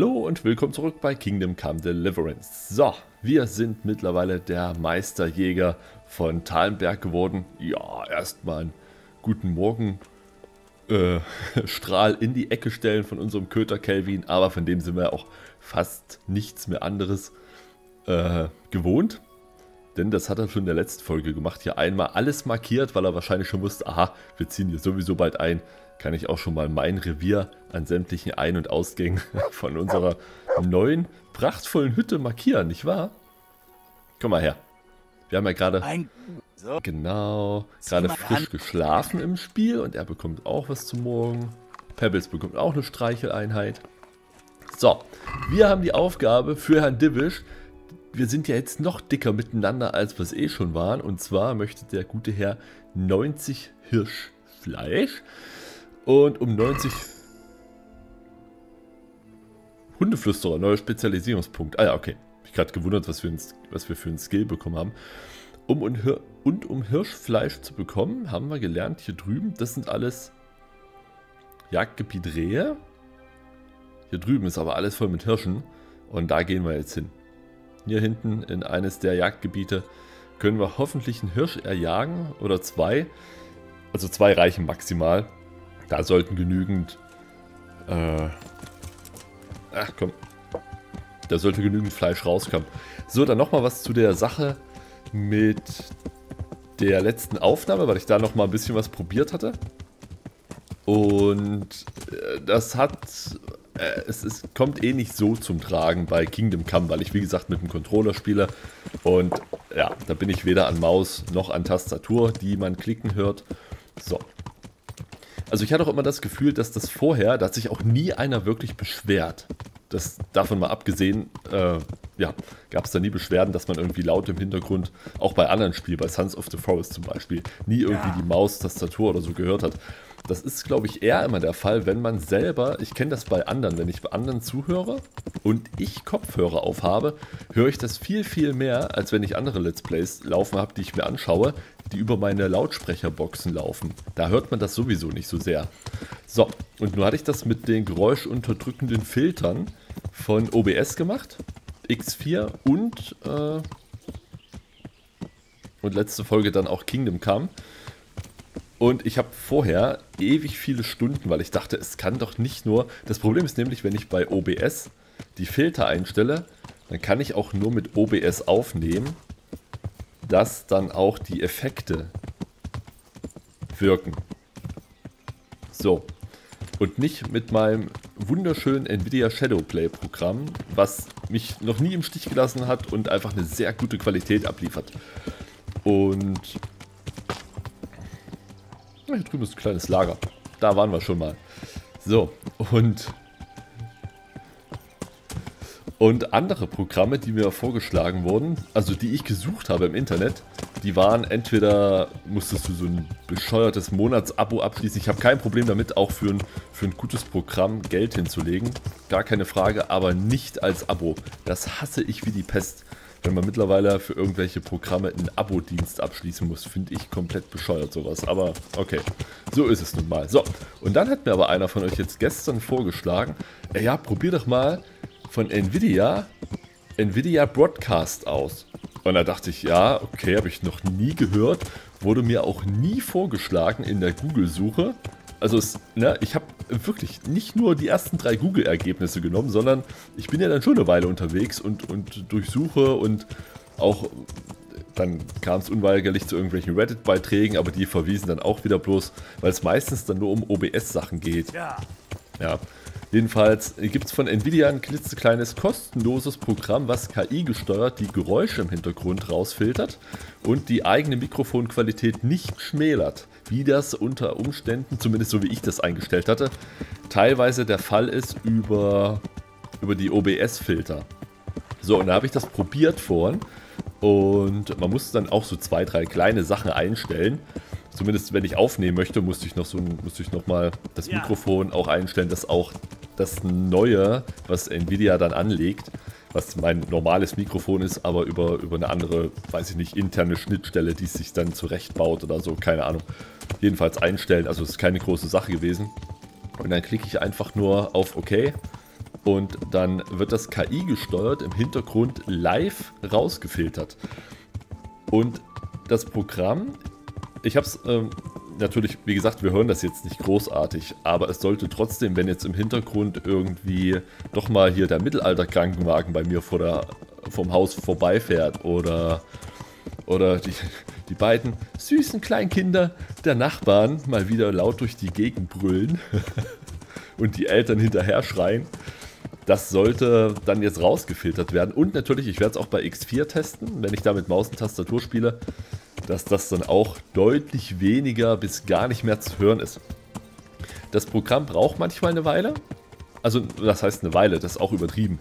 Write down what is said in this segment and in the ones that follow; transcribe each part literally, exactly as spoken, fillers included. Hallo und willkommen zurück bei Kingdom Come Deliverance. So, wir sind mittlerweile der Meisterjäger von Thalenberg geworden. Ja, erstmal einen guten Morgen. Äh, Strahl in die Ecke stellen von unserem Köter Kelvin, aber von dem sind wir auch fast nichts mehr anderes äh, gewohnt. Denn das hat er schon in der letzten Folge gemacht. Hier einmal alles markiert, weil er wahrscheinlich schon wusste, aha, wir ziehen hier sowieso bald ein. Kann ich auch schon mal mein Revier an sämtlichen Ein- und Ausgängen von unserer neuen, prachtvollen Hütte markieren, nicht wahr? Komm mal her. Wir haben ja gerade so. Genau, gerade frisch an. geschlafen im Spiel und er bekommt auch was zum Morgen. Pebbles bekommt auch eine Streicheleinheit. So, wir haben die Aufgabe für Herrn Dibisch. Wir sind ja jetzt noch dicker miteinander, als wir es eh schon waren. Und zwar möchte der gute Herr neunzig Hirschfleisch. Und um neunzig Hundeflüsterer, neuer Spezialisierungspunkt. Ah ja, okay. Ich habe gerade gewundert, was wir, was wir für einen Skill bekommen haben. Um und, und um Hirschfleisch zu bekommen, haben wir gelernt hier drüben. Das sind alles Jagdgebiet Rehe. Hier drüben ist aber alles voll mit Hirschen. Und da gehen wir jetzt hin. Hier hinten in eines der Jagdgebiete können wir hoffentlich einen Hirsch erjagen. Oder zwei. Also zwei reichen maximal. Da sollten genügend, äh, ach komm, da sollte genügend Fleisch rauskommen. So, dann nochmal was zu der Sache mit der letzten Aufnahme, weil ich da nochmal ein bisschen was probiert hatte. Und äh, das hat, äh, es, es kommt eh nicht so zum Tragen bei Kingdom Come, weil ich wie gesagt mit dem Controller spiele. Und ja, da bin ich weder an Maus noch an Tastatur, die man klicken hört. So. Also ich hatte auch immer das Gefühl, dass das vorher, da hat sich auch nie einer wirklich beschwert. Das, davon mal abgesehen, äh, ja, gab es da nie Beschwerden, dass man irgendwie laut im Hintergrund, auch bei anderen Spielen, bei Sons of the Forest zum Beispiel, nie irgendwie die Maus, Tastatur oder so gehört hat. Das ist, glaube ich, eher immer der Fall, wenn man selber, ich kenne das bei anderen, wenn ich bei anderen zuhöre und ich Kopfhörer aufhabe, höre ich das viel, viel mehr, als wenn ich andere Let's Plays laufen habe, die ich mir anschaue, die über meine Lautsprecherboxen laufen. Da hört man das sowieso nicht so sehr. So, und nun hatte ich das mit den geräuschunterdrückenden Filtern von O B S gemacht, X vier und, äh, und letzte Folge dann auch Kingdom Come. Und ich habe vorher ewig viele Stunden, weil ich dachte, es kann doch nicht nur... Das Problem ist nämlich, wenn ich bei O B S die Filter einstelle, dann kann ich auch nur mit O B S aufnehmen, dass dann auch die Effekte wirken. So. Und nicht mit meinem wunderschönen Nvidia Shadowplay Programm, was mich noch nie im Stich gelassen hat und einfach eine sehr gute Qualität abliefert. Und... Hier drüben ist ein kleines Lager. Da waren wir schon mal. So, und, und andere Programme, die mir vorgeschlagen wurden, also die ich gesucht habe im Internet, die waren entweder, musstest du so ein bescheuertes Monatsabo abschließen. Ich habe kein Problem damit, auch für ein, für ein gutes Programm Geld hinzulegen. Gar keine Frage, aber nicht als Abo. Das hasse ich wie die Pest. Wenn man mittlerweile für irgendwelche Programme einen Abo-Dienst abschließen muss, finde ich komplett bescheuert sowas. Aber okay, so ist es nun mal. So, und dann hat mir aber einer von euch jetzt gestern vorgeschlagen, ey, ja, probier doch mal von Nvidia, Nvidia Broadcast aus. Und da dachte ich, ja, okay, habe ich noch nie gehört, wurde mir auch nie vorgeschlagen in der Google-Suche. Also es, ne, ich habe wirklich nicht nur die ersten drei Google-Ergebnisse genommen, sondern ich bin ja dann schon eine Weile unterwegs und, und durchsuche und auch dann kam es unweigerlich zu irgendwelchen Reddit-Beiträgen, aber die verwiesen dann auch wieder bloß, weil es meistens dann nur um O B S-Sachen geht. Ja. Ja. Jedenfalls gibt es von Nvidia ein klitzekleines kostenloses Programm, was K I gesteuert die Geräusche im Hintergrund rausfiltert und die eigene Mikrofonqualität nicht schmälert, wie das unter Umständen, zumindest so wie ich das eingestellt hatte, teilweise der Fall ist über, über die O B S-Filter. So, und da habe ich das probiert vorhin und man musste dann auch so zwei, drei kleine Sachen einstellen. Zumindest wenn ich aufnehmen möchte, musste ich noch so musste ich noch mal das Mikrofon auch einstellen, dass auch das neue, was Nvidia dann anlegt, was mein normales Mikrofon ist, aber über, über eine andere, weiß ich nicht, interne Schnittstelle, die es sich dann zurechtbaut oder so, keine Ahnung. Jedenfalls einstellen, also es ist keine große Sache gewesen. Und dann klicke ich einfach nur auf OK und dann wird das K I gesteuert im Hintergrund live rausgefiltert. Und das Programm, ich habe es ähm, natürlich, wie gesagt, wir hören das jetzt nicht großartig, aber es sollte trotzdem, wenn jetzt im Hintergrund irgendwie doch mal hier der Mittelalterkrankenwagen bei mir vor der, vom Haus vorbeifährt oder, oder die, die beiden süßen Kleinkinder der Nachbarn mal wieder laut durch die Gegend brüllen und die Eltern hinterher schreien, das sollte dann jetzt rausgefiltert werden. Und natürlich, ich werde es auch bei X vier testen, wenn ich da mit Maus und Tastatur spiele, dass das dann auch deutlich weniger bis gar nicht mehr zu hören ist. Das Programm braucht manchmal eine Weile. Also das heißt eine Weile, das ist auch übertrieben.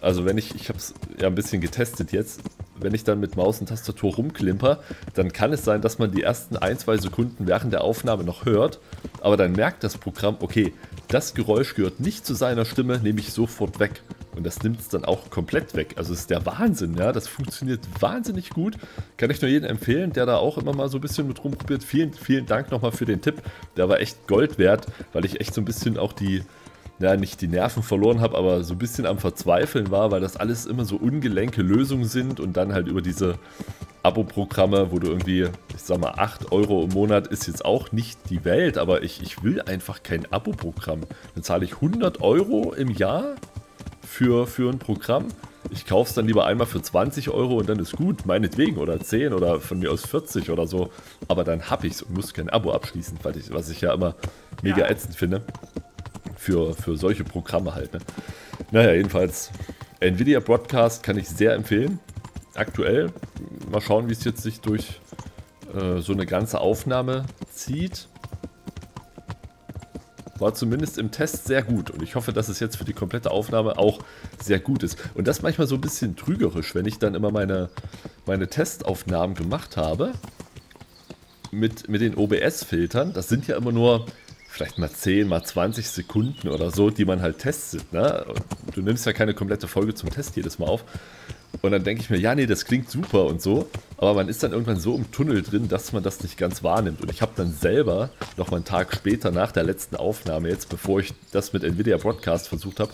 Also wenn ich, ich habe es ja ein bisschen getestet jetzt, wenn ich dann mit Maus und Tastatur rumklimper, dann kann es sein, dass man die ersten ein, zwei Sekunden während der Aufnahme noch hört, aber dann merkt das Programm, okay, das Geräusch gehört nicht zu seiner Stimme, nehme ich sofort weg. Und das nimmt es dann auch komplett weg. Also es ist der Wahnsinn, ja, das funktioniert wahnsinnig gut. Kann ich nur jedem empfehlen, der da auch immer mal so ein bisschen mit rumprobiert. Vielen, vielen Dank nochmal für den Tipp. Der war echt Gold wert, weil ich echt so ein bisschen auch die, ja, nicht die Nerven verloren habe, aber so ein bisschen am Verzweifeln war, weil das alles immer so ungelenke Lösungen sind und dann halt über diese Abo-Programme, wo du irgendwie, ich sag mal, acht Euro im Monat ist jetzt auch nicht die Welt, aber ich, ich will einfach kein Abo-Programm. Dann zahle ich hundert Euro im Jahr für, für ein Programm. Ich kaufe es dann lieber einmal für zwanzig Euro und dann ist gut, meinetwegen, oder zehn oder von mir aus vierzig oder so, aber dann habe ich es und muss kein Abo abschließen, weil ich, was ich ja immer mega ja. ätzend finde. Für, für solche Programme halt. Ne? Naja, jedenfalls, Nvidia Broadcast kann ich sehr empfehlen. Aktuell, mal schauen, wie es jetzt sich durch äh, so eine ganze Aufnahme zieht. War zumindest im Test sehr gut und ich hoffe, dass es jetzt für die komplette Aufnahme auch sehr gut ist. Und das manchmal so ein bisschen trügerisch, wenn ich dann immer meine, meine Testaufnahmen gemacht habe mit, mit den O B S-Filtern. Das sind ja immer nur vielleicht mal zehn, mal zwanzig Sekunden oder so, die man halt testet. Ne? Du nimmst ja keine komplette Folge zum Test jedes Mal auf. Und dann denke ich mir, ja, nee, das klingt super und so. Aber man ist dann irgendwann so im Tunnel drin, dass man das nicht ganz wahrnimmt. Und ich habe dann selber noch mal einen Tag später nach der letzten Aufnahme, jetzt bevor ich das mit Nvidia Broadcast versucht habe,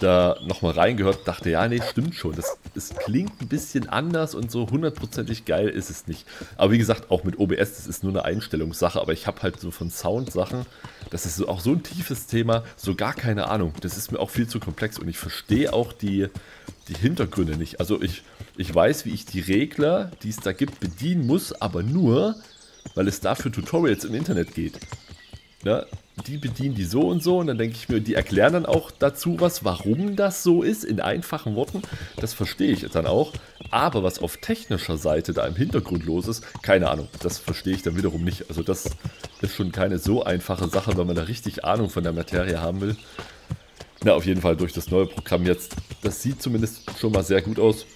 da nochmal reingehört, dachte, ja, nee, stimmt schon. Das, das klingt ein bisschen anders und so hundertprozentig geil ist es nicht. Aber wie gesagt, auch mit O B S, das ist nur eine Einstellungssache. Aber ich habe halt so von Sound-Sachen, das ist auch so ein tiefes Thema, so gar keine Ahnung. Das ist mir auch viel zu komplex und ich verstehe auch die, die Hintergründe nicht. Also ich, ich weiß, wie ich die Regler, die es da gibt, bedienen muss, aber nur, weil es dafür Tutorials im Internet geht. Ne? Die bedienen die so und so und dann denke ich mir, die erklären dann auch dazu was, warum das so ist, in einfachen Worten. Das verstehe ich dann auch, aber was auf technischer Seite da im Hintergrund los ist, keine Ahnung, das verstehe ich dann wiederum nicht. Also das ist schon keine so einfache Sache, wenn man da richtig Ahnung von der Materie haben will. Na, auf jeden Fall durch das neue Programm jetzt, das sieht zumindest schon mal sehr gut aus.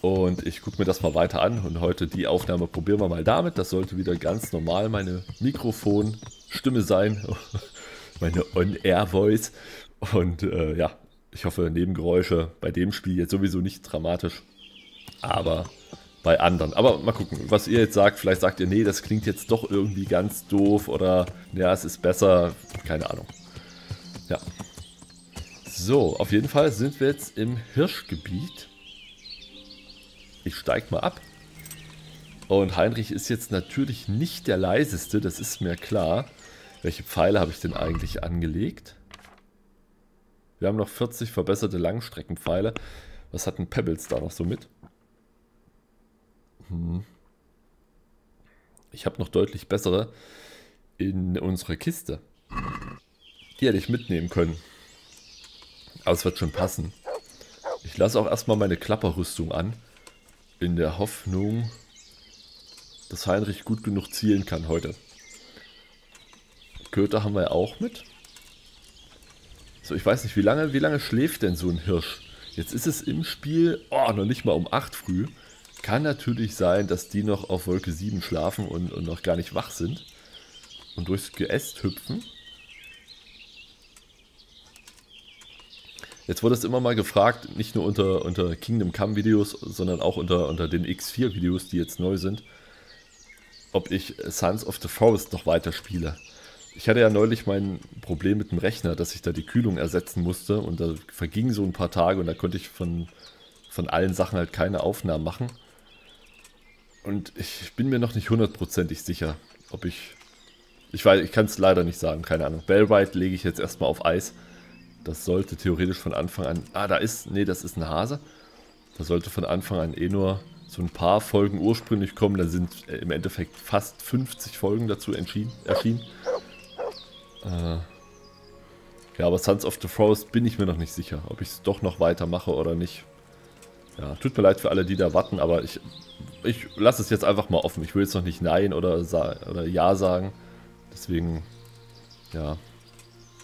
Und ich gucke mir das mal weiter an und heute die Aufnahme probieren wir mal damit. Das sollte wieder ganz normal meine Mikrofonstimme sein, meine On-Air-Voice. Und äh, ja, ich hoffe, Nebengeräusche bei dem Spiel jetzt sowieso nicht dramatisch, aber bei anderen. Aber mal gucken, was ihr jetzt sagt. Vielleicht sagt ihr, nee, das klingt jetzt doch irgendwie ganz doof oder ja, es ist besser, keine Ahnung. Ja. So, auf jeden Fall sind wir jetzt im Hirschgebiet. Ich steige mal ab und Heinrich ist jetzt natürlich nicht der leiseste, das ist mir klar. Welche Pfeile habe ich denn eigentlich angelegt? Wir haben noch vierzig verbesserte Langstreckenpfeile. Was hat denn Pebbles da noch so mit? Hm. Ich habe noch deutlich bessere in unserer Kiste. Die hätte ich mitnehmen können. Aber es wird schon passen. Ich lasse auch erstmal meine Klapperrüstung an. In der Hoffnung, dass Heinrich gut genug zielen kann heute. Köter haben wir ja auch mit. So, ich weiß nicht, wie lange, wie lange schläft denn so ein Hirsch? Jetzt ist es im Spiel, oh, noch nicht mal um acht früh. Kann natürlich sein, dass die noch auf Wolke sieben schlafen und, und noch gar nicht wach sind. Und durchs Geäst hüpfen. Jetzt wurde es immer mal gefragt, nicht nur unter, unter Kingdom Come Videos, sondern auch unter, unter den X vier Videos, die jetzt neu sind, ob ich Sons of the Forest noch weiter spiele. Ich hatte ja neulich mein Problem mit dem Rechner, dass ich da die Kühlung ersetzen musste und da vergingen so ein paar Tage und da konnte ich von, von allen Sachen halt keine Aufnahmen machen. Und ich bin mir noch nicht hundertprozentig sicher, ob ich... Ich weiß, ich kann es leider nicht sagen, keine Ahnung. Bellwright lege ich jetzt erstmal auf Eis. Das sollte theoretisch von Anfang an... Ah, da ist... Nee, das ist ein Hase. Da sollte von Anfang an eh nur so ein paar Folgen ursprünglich kommen. Da sind im Endeffekt fast fünfzig Folgen dazu entschieden, erschienen. Ja, aber Sons of the Forest bin ich mir noch nicht sicher, ob ich es doch noch weitermache oder nicht. Ja, tut mir leid für alle, die da warten, aber ich, ich lasse es jetzt einfach mal offen. Ich will jetzt noch nicht Nein oder, oder Ja sagen. Deswegen, ja,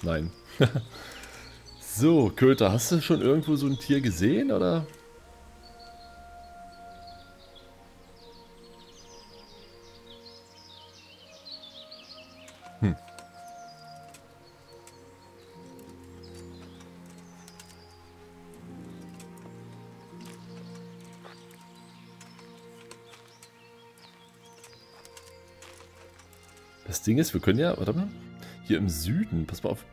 nein. So, Köter, hast du schon irgendwo so ein Tier gesehen, oder? Hm. Das Ding ist, wir können ja, warte mal, hier im Süden, pass mal auf,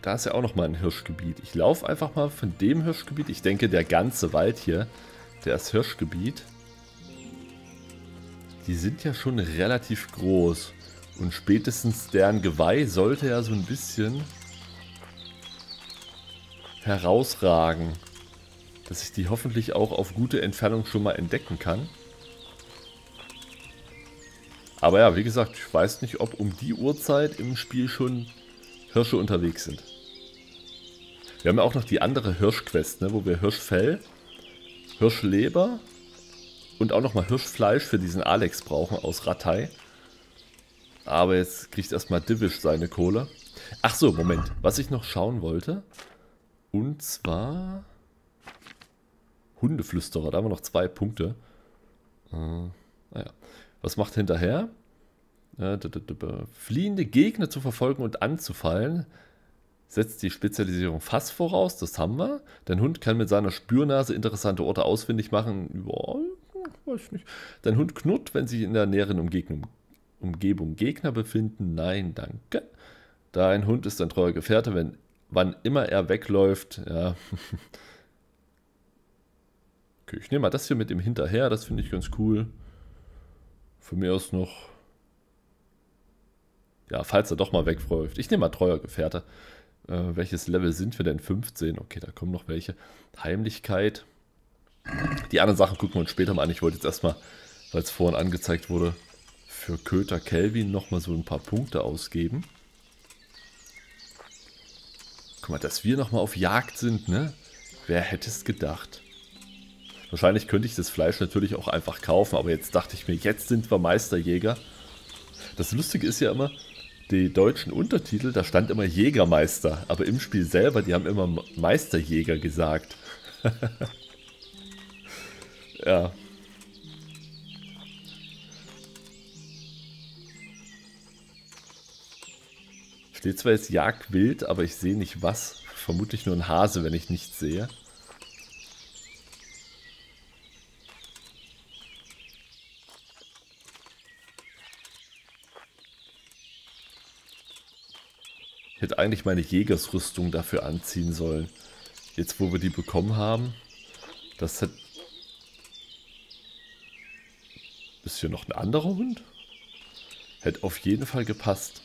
da ist ja auch nochmal ein Hirschgebiet. Ich laufe einfach mal von dem Hirschgebiet, ich denke der ganze Wald hier, der ist Hirschgebiet. Die sind ja schon relativ groß und spätestens deren Geweih sollte ja so ein bisschen herausragen, dass ich die hoffentlich auch auf gute Entfernung schon mal entdecken kann. Aber ja, wie gesagt, ich weiß nicht, ob um die Uhrzeit im Spiel schon Hirsche unterwegs sind. Wir haben ja auch noch die andere Hirschquest, ne, wo wir Hirschfell, Hirschleber und auch nochmal Hirschfleisch für diesen Alex brauchen aus Rattay. Aber jetzt kriegt erstmal Divish seine Kohle. Ach so, Moment, was ich noch schauen wollte. Und zwar Hundeflüsterer, da haben wir noch zwei Punkte. Äh, naja. Was macht hinterher? Fliehende Gegner zu verfolgen und anzufallen. Setzt die Spezialisierung Fass voraus, das haben wir. Dein Hund kann mit seiner Spürnase interessante Orte ausfindig machen. Ja, weiß nicht. Dein Hund knurrt, wenn sich in der näheren Umgebung, Umgebung Gegner befinden. Nein, danke. Dein Hund ist ein treuer Gefährte, wenn wann immer er wegläuft. Ja. Okay, ich nehme mal das hier mit dem hinterher, das finde ich ganz cool. Von mir aus noch, ja, falls er doch mal wegläuft. Ich nehme mal treuer Gefährte. Äh, welches Level sind wir denn? fünfzehn. Okay, da kommen noch welche. Heimlichkeit. Die anderen Sachen gucken wir uns später mal an. Ich wollte jetzt erstmal, weil es vorhin angezeigt wurde, für Köter Kelvin nochmal so ein paar Punkte ausgeben. Guck mal, dass wir nochmal auf Jagd sind, ne? Wer hätte es gedacht? Wahrscheinlich könnte ich das Fleisch natürlich auch einfach kaufen, aber jetzt dachte ich mir, jetzt sind wir Meisterjäger. Das Lustige ist ja immer, die deutschen Untertitel, da stand immer Jägermeister, aber im Spiel selber, die haben immer Meisterjäger gesagt. Ja. Steht zwar jetzt Jagdwild, aber ich sehe nicht was. Vermutlich nur ein Hase, wenn ich nichts sehe. Ich hätte eigentlich meine Jägersrüstung dafür anziehen sollen. Jetzt, wo wir die bekommen haben, das hat... Ist hier noch ein anderer Hund? Hätte auf jeden Fall gepasst.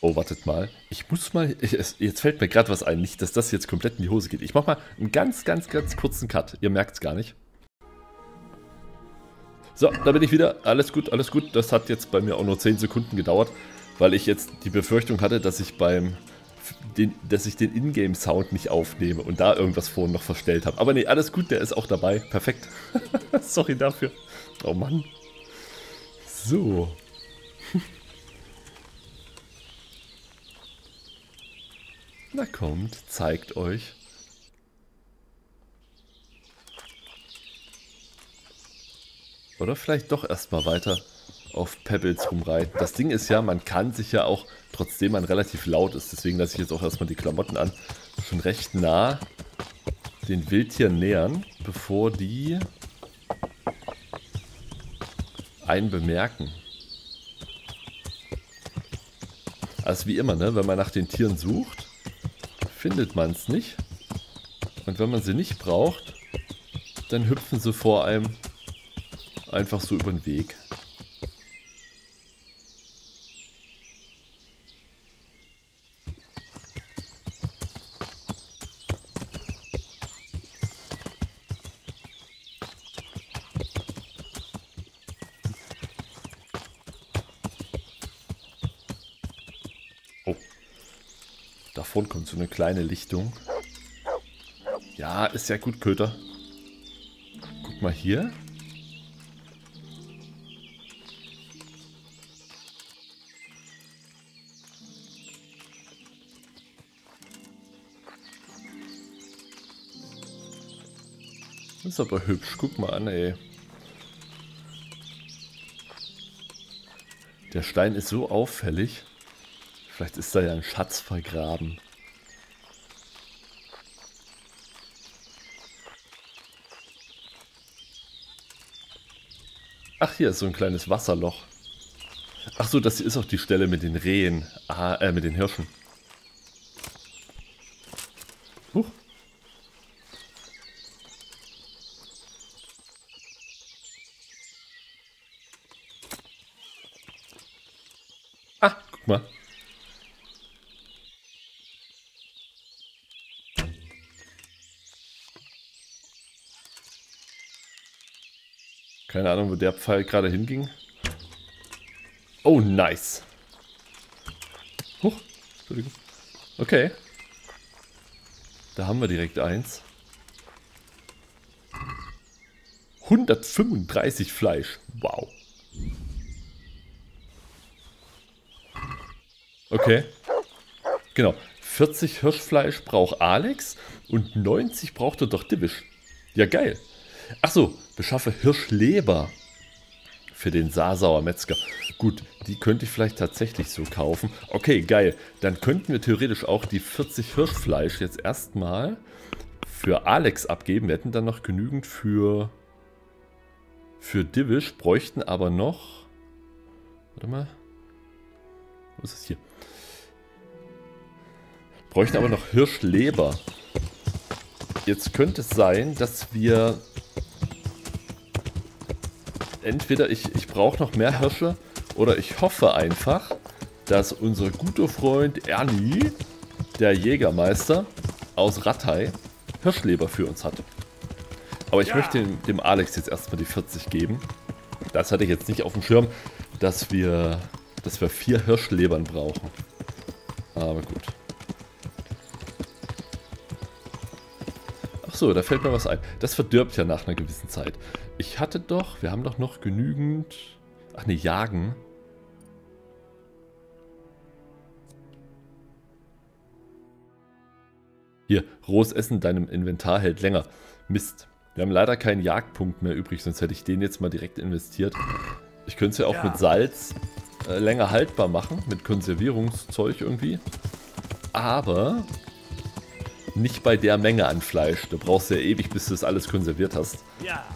Oh, wartet mal. Ich muss mal... Ich, jetzt fällt mir gerade was ein. Nicht, dass das jetzt komplett in die Hose geht. Ich mache mal einen ganz, ganz, ganz kurzen Cut. Ihr merkt es gar nicht. So, da bin ich wieder. Alles gut, alles gut. Das hat jetzt bei mir auch nur zehn Sekunden gedauert, weil ich jetzt die Befürchtung hatte, dass ich beim, den, dass ich den Ingame-Sound nicht aufnehme und da irgendwas vorhin noch verstellt habe. Aber nee, alles gut, der ist auch dabei. Perfekt. Sorry dafür. Oh Mann. So. Na kommt, zeigt euch. Oder vielleicht doch erstmal weiter auf Pebbles rumreiten. Das Ding ist ja, man kann sich ja auch, trotzdem man relativ laut ist, deswegen lasse ich jetzt auch erstmal die Klamotten an, schon recht nah den Wildtieren nähern, bevor die einen bemerken. Also wie immer, ne? Wenn man nach den Tieren sucht, findet man es nicht. Und wenn man sie nicht braucht, dann hüpfen sie vor einem einfach so über den Weg. Kommt so eine kleine Lichtung. Ja, ist ja gut, Köter. Guck mal hier. Ist aber hübsch. Guck mal an, ey. Der Stein ist so auffällig. Vielleicht ist da ja ein Schatz vergraben. Ach, hier ist so ein kleines Wasserloch. Ach so, das ist auch die Stelle mit den Rehen. Ah, äh, mit den Hirschen. Huch. Ah, guck mal. Keine Ahnung, wo der Pfeil gerade hinging. Oh, nice. Huch, Entschuldigung. Okay. Da haben wir direkt eins. hundertfünfunddreißig Fleisch. Wow. Okay. Genau. vierzig Hirschfleisch braucht Alex und neunzig braucht er doch Dibbisch. Ja, geil. Achso, beschaffe Hirschleber für den Saasauer Metzger. Gut, die könnte ich vielleicht tatsächlich so kaufen. Okay, geil. Dann könnten wir theoretisch auch die vierzig Hirschfleisch jetzt erstmal für Alex abgeben. Wir hätten dann noch genügend für, für Divish, bräuchten aber noch... Warte mal. Wo ist es hier? Bräuchten aber noch Hirschleber. Jetzt könnte es sein, dass wir... Entweder ich, ich brauche noch mehr Hirsche oder ich hoffe einfach, dass unser guter Freund Ernie, der Jägermeister aus Rattay, Hirschleber für uns hat. Aber ich ja. möchte dem, dem Alex jetzt erstmal die vierzig geben. Das hatte ich jetzt nicht auf dem Schirm, dass wir, dass wir vier Hirschlebern brauchen. Aber gut. Achso, da fällt mir was ein. Das verdirbt ja nach einer gewissen Zeit. Ich hatte doch, wir haben doch noch genügend... Ach ne, Jagen. Hier, rohes Essen in deinem Inventar hält länger. Mist, wir haben leider keinen Jagdpunkt mehr übrig, sonst hätte ich den jetzt mal direkt investiert. Ich könnte es ja auch ja. mit Salz äh, länger haltbar machen, mit Konservierungszeug irgendwie. Aber... nicht bei der Menge an Fleisch. Du brauchst ja ewig, bis du das alles konserviert hast. Ja.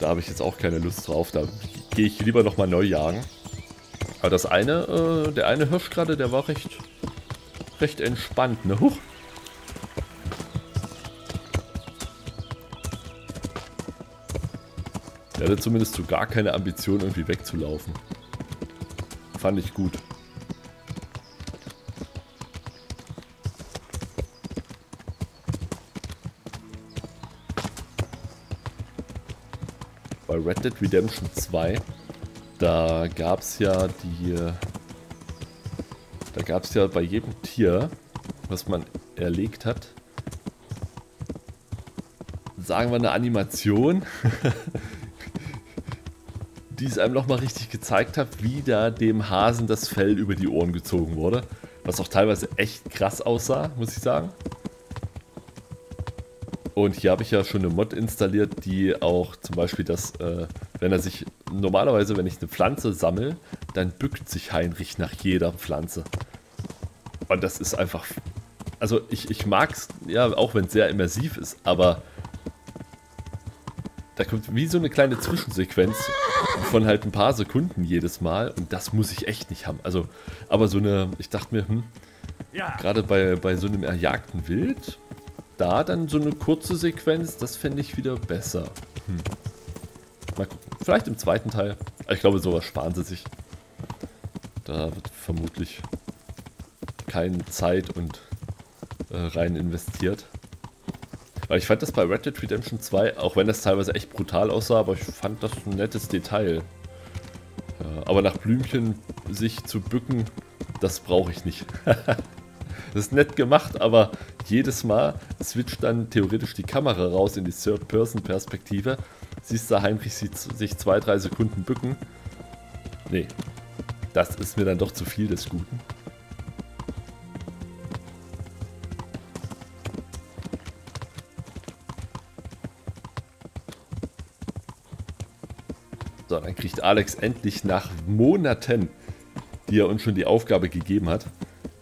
Da habe ich jetzt auch keine Lust drauf. Da gehe ich lieber nochmal neu jagen. Aber das eine, äh, der eine Hirsch gerade, der war recht, recht entspannt. Ne? Huch. Der hatte zumindest so gar keine Ambition, irgendwie wegzulaufen. Fand ich gut. Red Dead Redemption zwei, da gab es ja die, da gab es ja bei jedem Tier, was man erlegt hat, sagen wir eine Animation, die es einem nochmal richtig gezeigt hat, wie da dem Hasen das Fell über die Ohren gezogen wurde, was auch teilweise echt krass aussah, muss ich sagen. Und hier habe ich ja schon eine Mod installiert, die auch zum Beispiel das, äh, wenn er sich, normalerweise wenn ich eine Pflanze sammle, dann bückt sich Heinrich nach jeder Pflanze. Und das ist einfach, also ich, ich mag es, ja, auch wenn es sehr immersiv ist, aber Da kommt wie so eine kleine Zwischensequenz von halt ein paar Sekunden jedes Mal. Und das muss ich echt nicht haben. Also, aber so eine, ich dachte mir, hm, ja. Gerade bei, bei so einem erjagten Wild, da dann so eine kurze Sequenz, das fände ich wieder besser. Hm. Mal gucken. Vielleicht im zweiten Teil. Ich glaube, sowas sparen sie sich. Da wird vermutlich keine Zeit und äh, rein investiert. Weil ich fand das bei Red Dead Redemption zwei, auch wenn das teilweise echt brutal aussah, aber ich fand das ein nettes Detail. Äh, aber nach Blümchen sich zu bücken, das brauche ich nicht. Das ist nett gemacht, aber jedes Mal switcht dann theoretisch die Kamera raus in die Third-Person-Perspektive. Siehst du, Heinrich sieht sich zwei, drei Sekunden bücken. Nee, das ist mir dann doch zu viel des Guten. So, dann kriegt Alex endlich nach Monaten, die er uns schon die Aufgabe gegeben hat,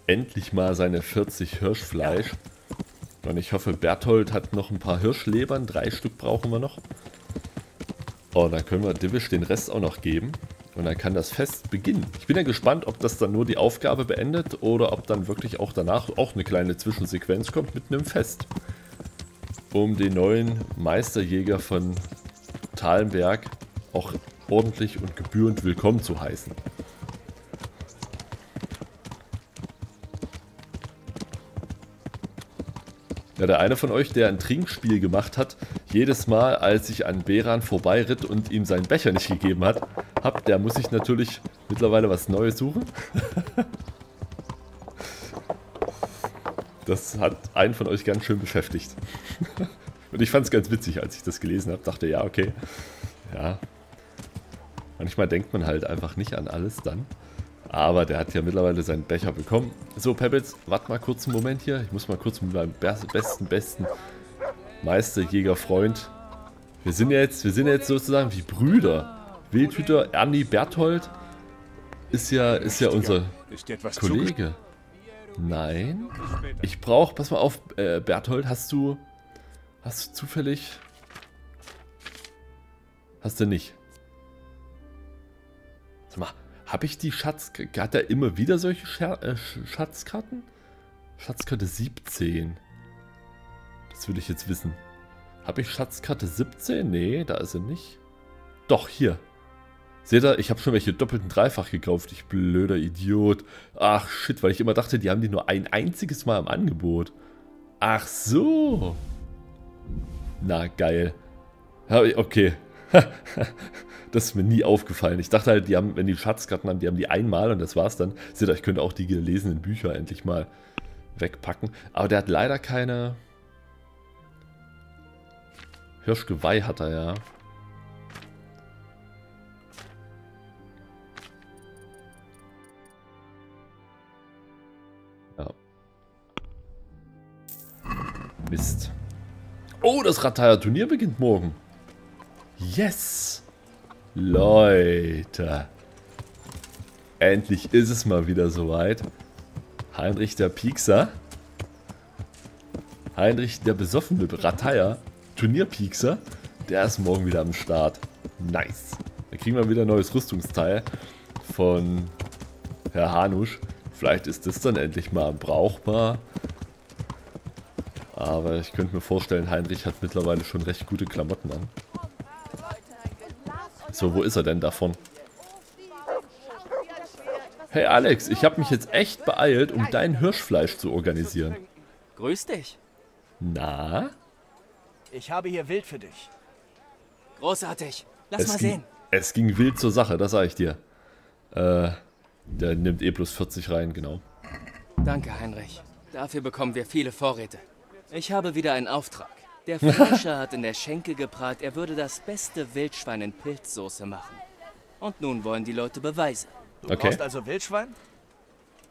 endlich mal seine vierzig Hirschfleisch. Und ich hoffe, Berthold hat noch ein paar Hirschlebern. Drei Stück brauchen wir noch. Oh, dann können wir Divish den Rest auch noch geben. Und dann kann das Fest beginnen. Ich bin ja gespannt, ob das dann nur die Aufgabe beendet oder ob dann wirklich auch danach auch eine kleine Zwischensequenz kommt mit einem Fest. Um den neuen Meisterjäger von Thalenberg auch ordentlich und gebührend willkommen zu heißen. Ja, der eine von euch, der ein Trinkspiel gemacht hat, jedes Mal, als ich an Beran vorbeiritt und ihm seinen Becher nicht gegeben hat, hab, der muss sich natürlich mittlerweile was Neues suchen. Das hat einen von euch ganz schön beschäftigt. Und ich fand es ganz witzig, als ich das gelesen habe, dachte, ja, okay. Ja. Manchmal denkt man halt einfach nicht an alles dann. Aber der hat ja mittlerweile seinen Becher bekommen. So, Pebbles, warte mal kurz einen Moment hier. Ich muss mal kurz mit meinem besten, besten Meisterjägerfreund. Wir sind ja jetzt, wir sind ja jetzt sozusagen wie Brüder. Wildhüter, Ernie Berthold ist ja, ist ja unser Kollege. Nein. Ich brauche, pass mal auf, äh, Berthold, hast du, hast du zufällig, hast du nicht. Sag mal. Habe ich die Schatzkarte? Hat er immer wieder solche Scher äh, Schatzkarten? Schatzkarte siebzehn. Das würde ich jetzt wissen. Habe ich Schatzkarte siebzehn? Nee, da ist er nicht. Doch, hier. Seht ihr, ich habe schon welche doppelt und dreifach gekauft. Ich blöder Idiot. Ach, shit, weil ich immer dachte, die haben die nur ein einziges Mal im Angebot. Ach so. Na, geil. Okay. Das ist mir nie aufgefallen. Ich dachte halt, die haben, wenn die Schatzkarten haben, die haben die einmal und das war's dann. Seht ihr, ich könnte auch die gelesenen Bücher endlich mal wegpacken. Aber der hat leider keine... Hirschgeweih hat er, ja. Ja. Mist. Oh, das Rattaya-Turnier beginnt morgen. Yes! Leute! Endlich ist es mal wieder soweit. Heinrich der Piekser. Heinrich der besoffene Ratteier. Turnierpiekser. Der ist morgen wieder am Start. Nice! Da kriegen wir wieder ein neues Rüstungsteil von Herr Hanusch. Vielleicht ist das dann endlich mal brauchbar. Aber ich könnte mir vorstellen, Heinrich hat mittlerweile schon recht gute Klamotten an. So, wo ist er denn davon? Hey Alex, ich habe mich jetzt echt beeilt, um dein Hirschfleisch zu organisieren. Grüß dich. Na? Ich habe hier Wild für dich. Großartig. Lass mal sehen. Es ging wild zur Sache, das sage ich dir. Äh, der nimmt eh plus vierzig rein, genau. Danke, Heinrich. Dafür bekommen wir viele Vorräte. Ich habe wieder einen Auftrag. Der Fleischer hat in der Schenke geprahlt, er würde das beste Wildschwein in Pilzsoße machen. Und nun wollen die Leute Beweise. Du okay. Brauchst also Wildschwein?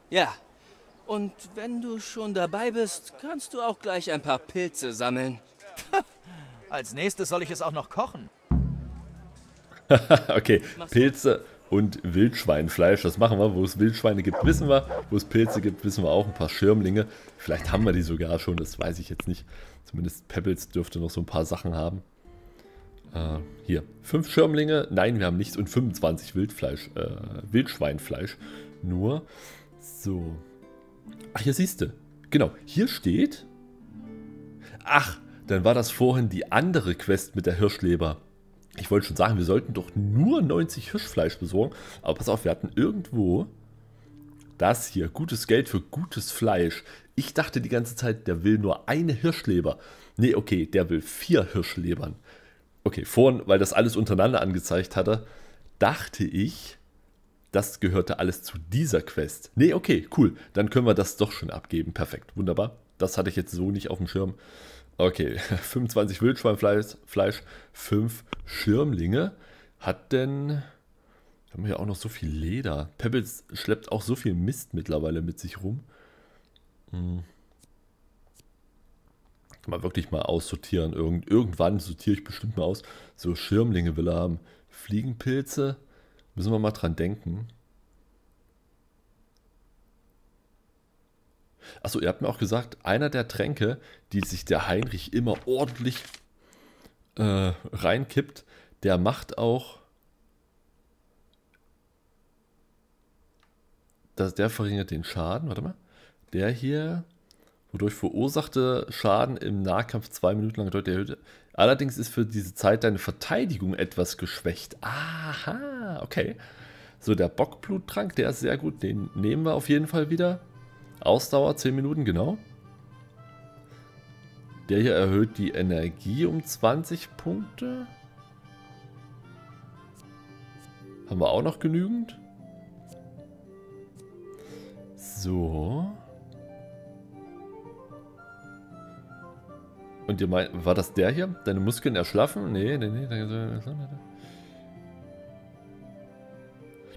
Ja. Und wenn du schon dabei bist, kannst du auch gleich ein paar Pilze sammeln. Als nächstes soll ich es auch noch kochen. Okay, Pilze und Wildschweinfleisch, das machen wir. Wo es Wildschweine gibt, wissen wir. Wo es Pilze gibt, wissen wir auch. Ein paar Schirmlinge. Vielleicht haben wir die sogar schon, das weiß ich jetzt nicht. Zumindest Pebbles dürfte noch so ein paar Sachen haben. Äh, hier, fünf Schirmlinge, nein, wir haben nichts und fünfundzwanzig Wildfleisch, äh, Wildschweinfleisch nur. So. Ach, hier siehst du. Genau, hier steht... Ach, dann war das vorhin die andere Quest mit der Hirschleber. Ich wollte schon sagen, wir sollten doch nur neunzig Hirschfleisch besorgen. Aber pass auf, wir hatten irgendwo das hier. Gutes Geld für gutes Fleisch. Ich dachte die ganze Zeit, der will nur eine Hirschleber. Nee, okay, der will vier Hirschlebern. Okay, vorhin, weil das alles untereinander angezeigt hatte, dachte ich, das gehörte alles zu dieser Quest. Nee, okay, cool. Dann können wir das doch schon abgeben. Perfekt, wunderbar. Das hatte ich jetzt so nicht auf dem Schirm. Okay, fünfundzwanzig Wildschweinfleisch, Fleisch, fünf Schirmlinge. Hat denn... Wir haben hier auch noch so viel Leder. Pebbles schleppt auch so viel Mist mittlerweile mit sich rum. Hm. Kann man wirklich mal aussortieren. Irgend, irgendwann sortiere ich bestimmt mal aus. So Schirmlinge will er haben. Fliegenpilze. Müssen wir mal dran denken. Achso, ihr habt mir auch gesagt, einer der Tränke, die sich der Heinrich immer ordentlich äh, reinkippt, der macht auch, dass der verringert den Schaden, warte mal, der hier, wodurch verursachte Schaden im Nahkampf zwei Minuten lang deutlich erhöht. Allerdings ist für diese Zeit deine Verteidigung etwas geschwächt. Aha, okay. So, der Bockbluttrank, der ist sehr gut, den nehmen wir auf jeden Fall wieder. Ausdauer zehn Minuten, genau. Der hier erhöht die Energie um zwanzig Punkte. Haben wir auch noch genügend? So. Und ihr meint, war das der hier? Deine Muskeln erschlaffen? Nee, nee, nee.